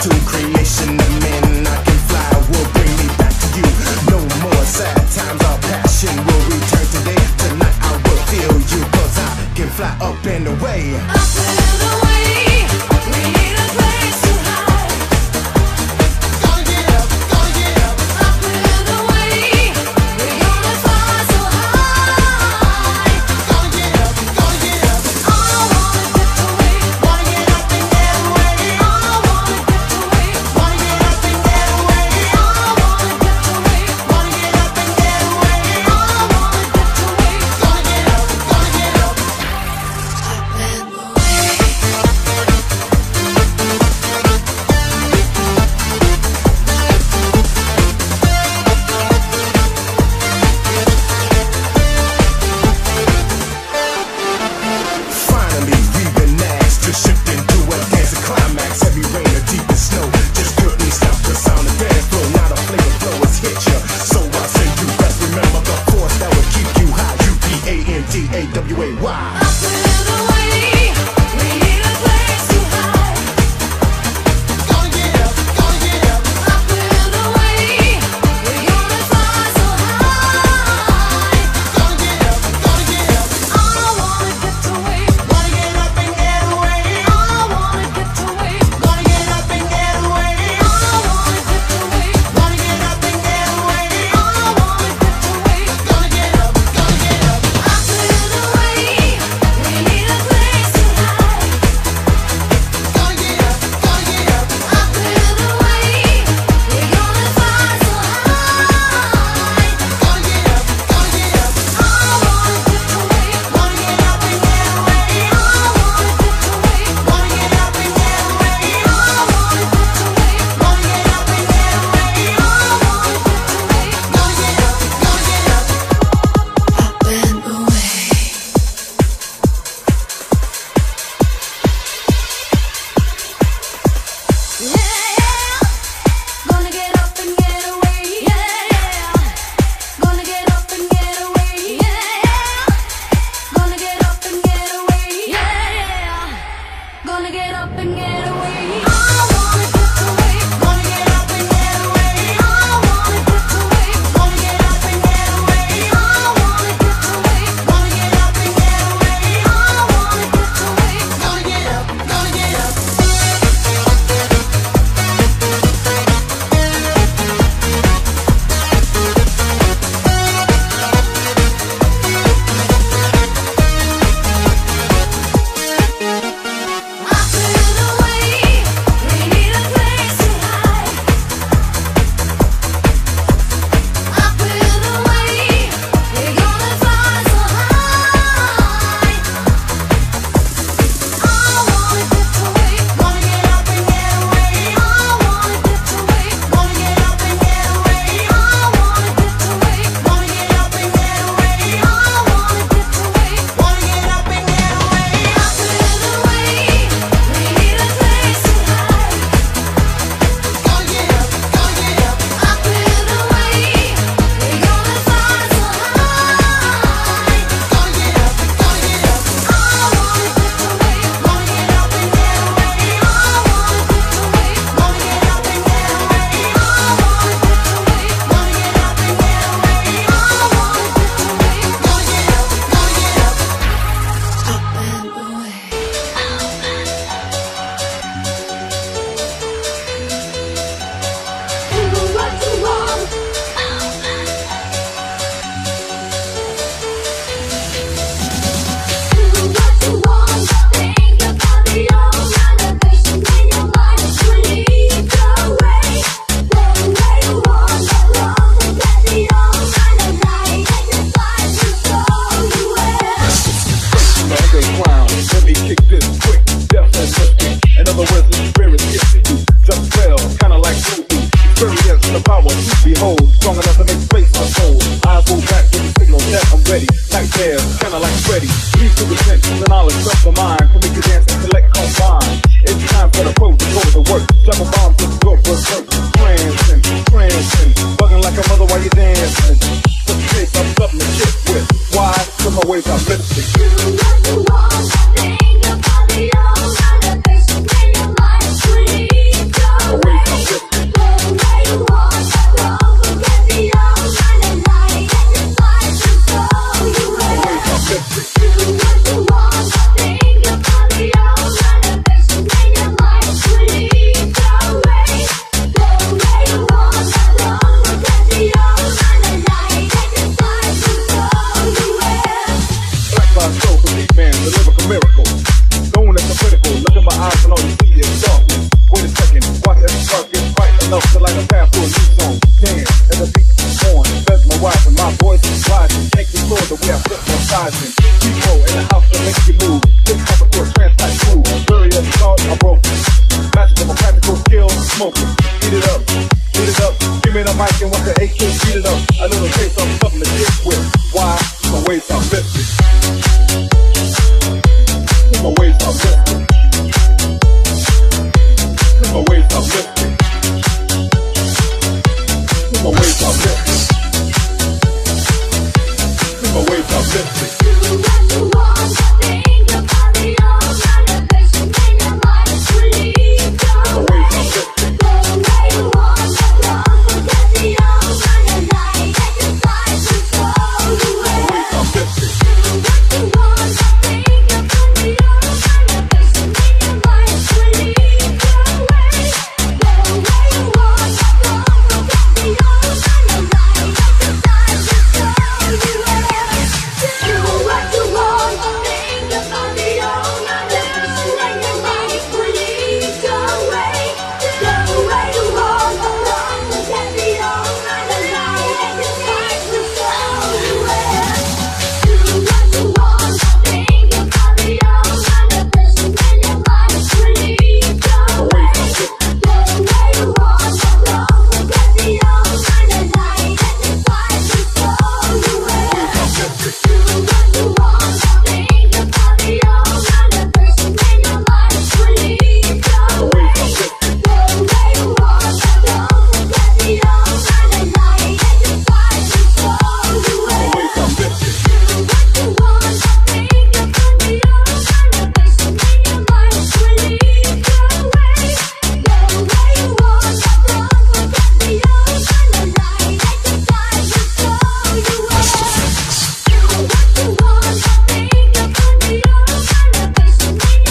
to creation of men. I can fly, will bring me back to you. No more sad times, our passion will return today. Tonight I will feel you, cause I can fly up and away. Up and away, we need a place to hide. Gotta get up, gotta get up. Up and away, we're gonna fly so high. Gotta get up, gotta get up. I wanna get away, wanna get up and get away. I wanna get away, wanna get up and get away. smoking. Heat it up, heat it up. Give me the mic and watch the A K heat it up. I know the taste of something to get with. Why? My waist are lifted. My waist are lifted. My waist are lifted. My waist are lifted. My waist are lifted. Do what you want, think about it all. Not a question in your mind, so leave your way. Go where you want, but don't forget the old kind of light that you find to fall away. My waist are lifted. Do what you want, think about the old kind of question in your mind, so leave your way. Go where you want, but don't forget the old kind of light that you find to fall away. Do what you want, think about the old others, and your mind will lead your way. Go where you want, but don't forget the old others, and your mind will fall away. Do what you want, think about the old others, and your mind will lead your way. Go where you want, but don't forget the old others, and your mind will fall away. Do what you want, think about the old kind of person in your mind, so leave your way. Go where you want, but don't forget the old kind of light that you find to fall away. Do what you want, think about the old kind of person in your mind, so leave your way. Go where you want,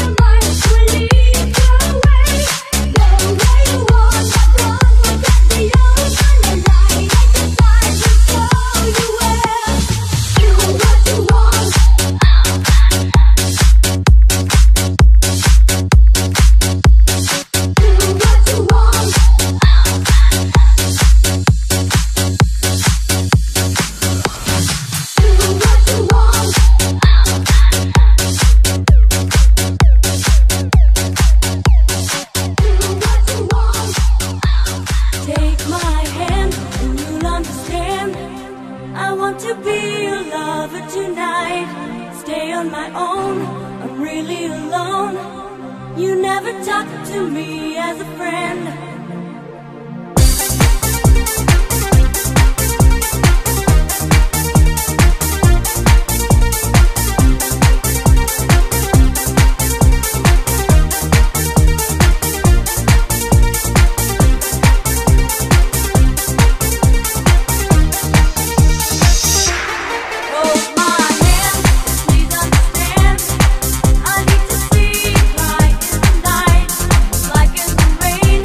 but don't forget the old kind of light that you find to fall away. Do what you want, think about the old kind of person in your mind, so leave your way. Go where you want, but don't forget the old kind of light that you find to fall away. Do what you want. Do what you want. Do what you want. Take my hand and you'll understand. I want to be your lover tonight. Stay on my own, I'm really alone. You never talk to me as a friend. Hold my hand, please understand. I need to be right tonight, like in the rain.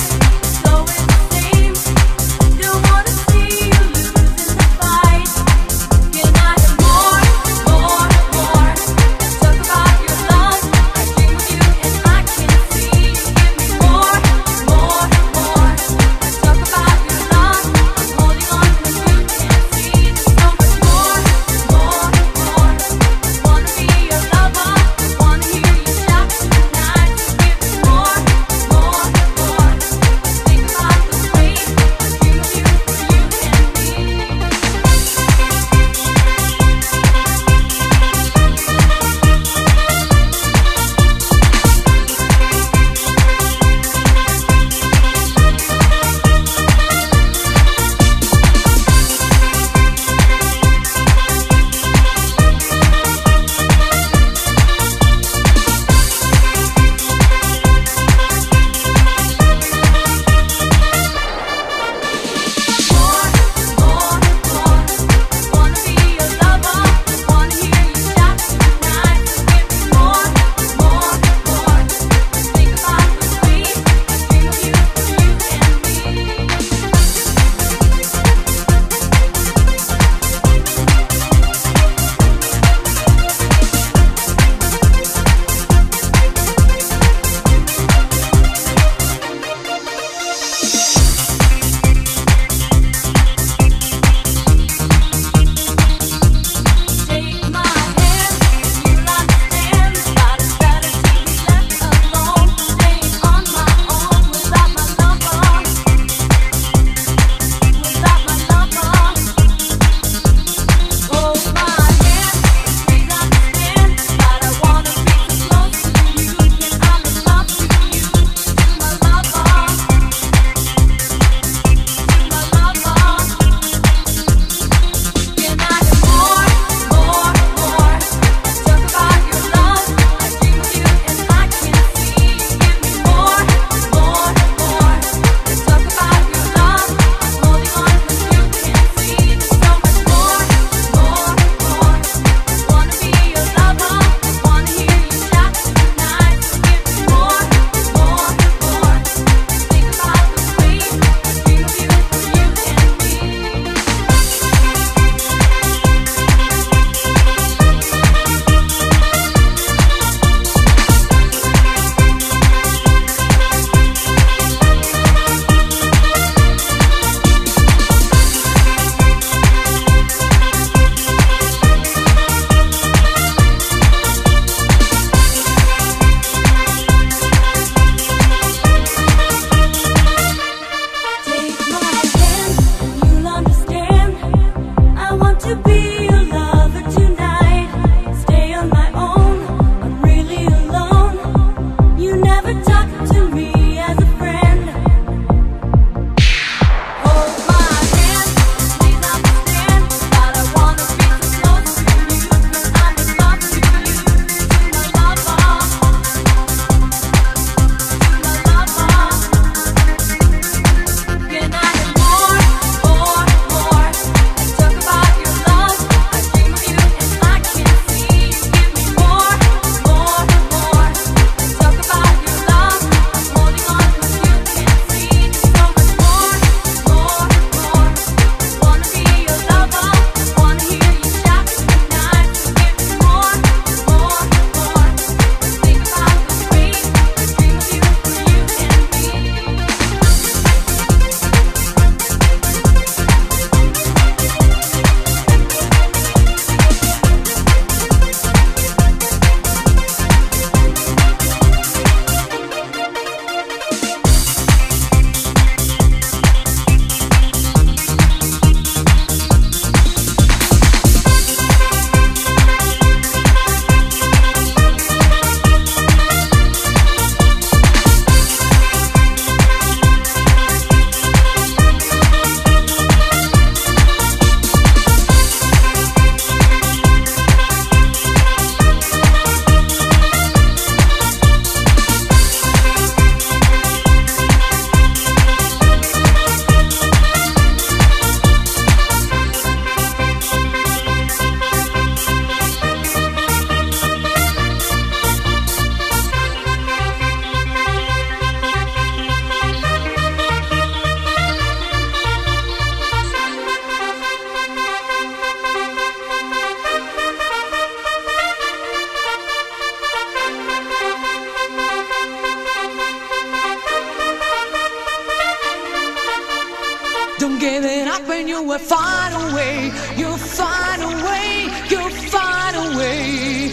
Don't give it up and you will find a way. You'll find a way, you'll find a way.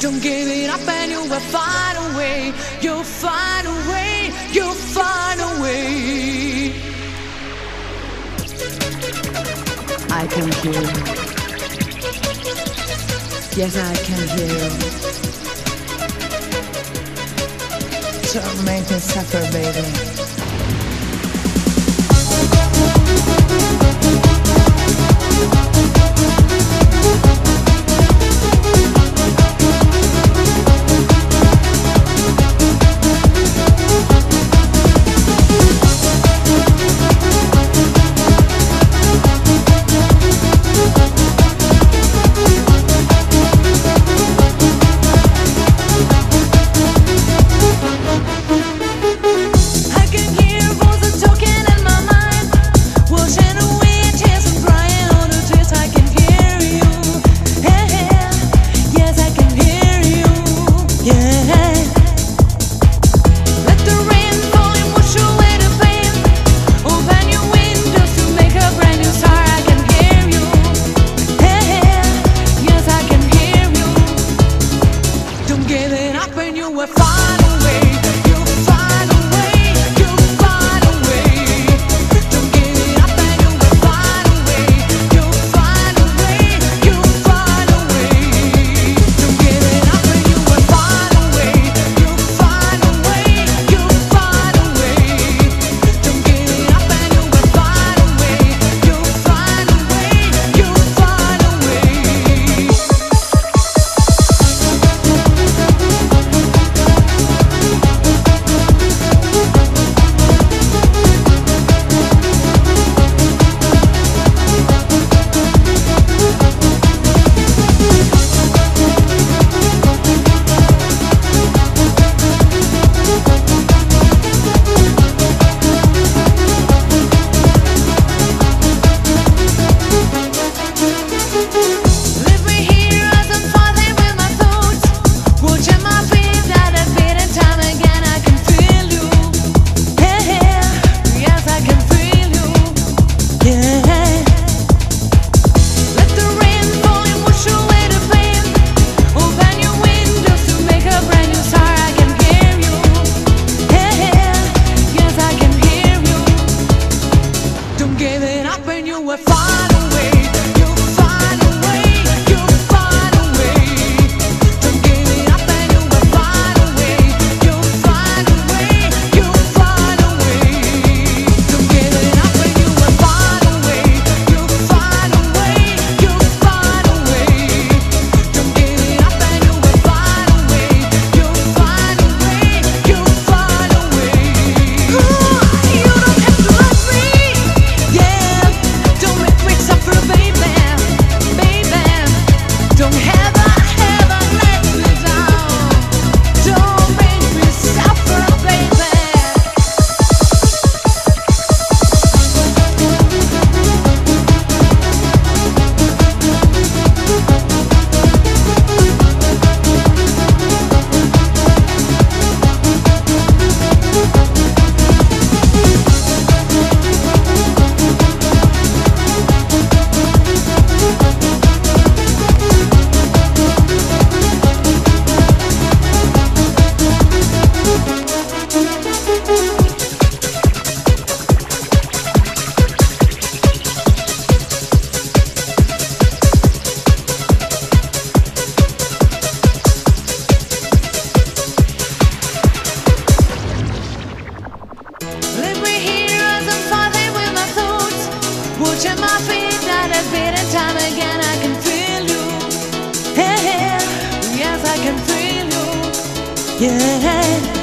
Don't give it up and you will find a way. You'll find a way, you'll find a way. I can hear you. Yes, I can hear you. Don't make me suffer, baby. Yeah.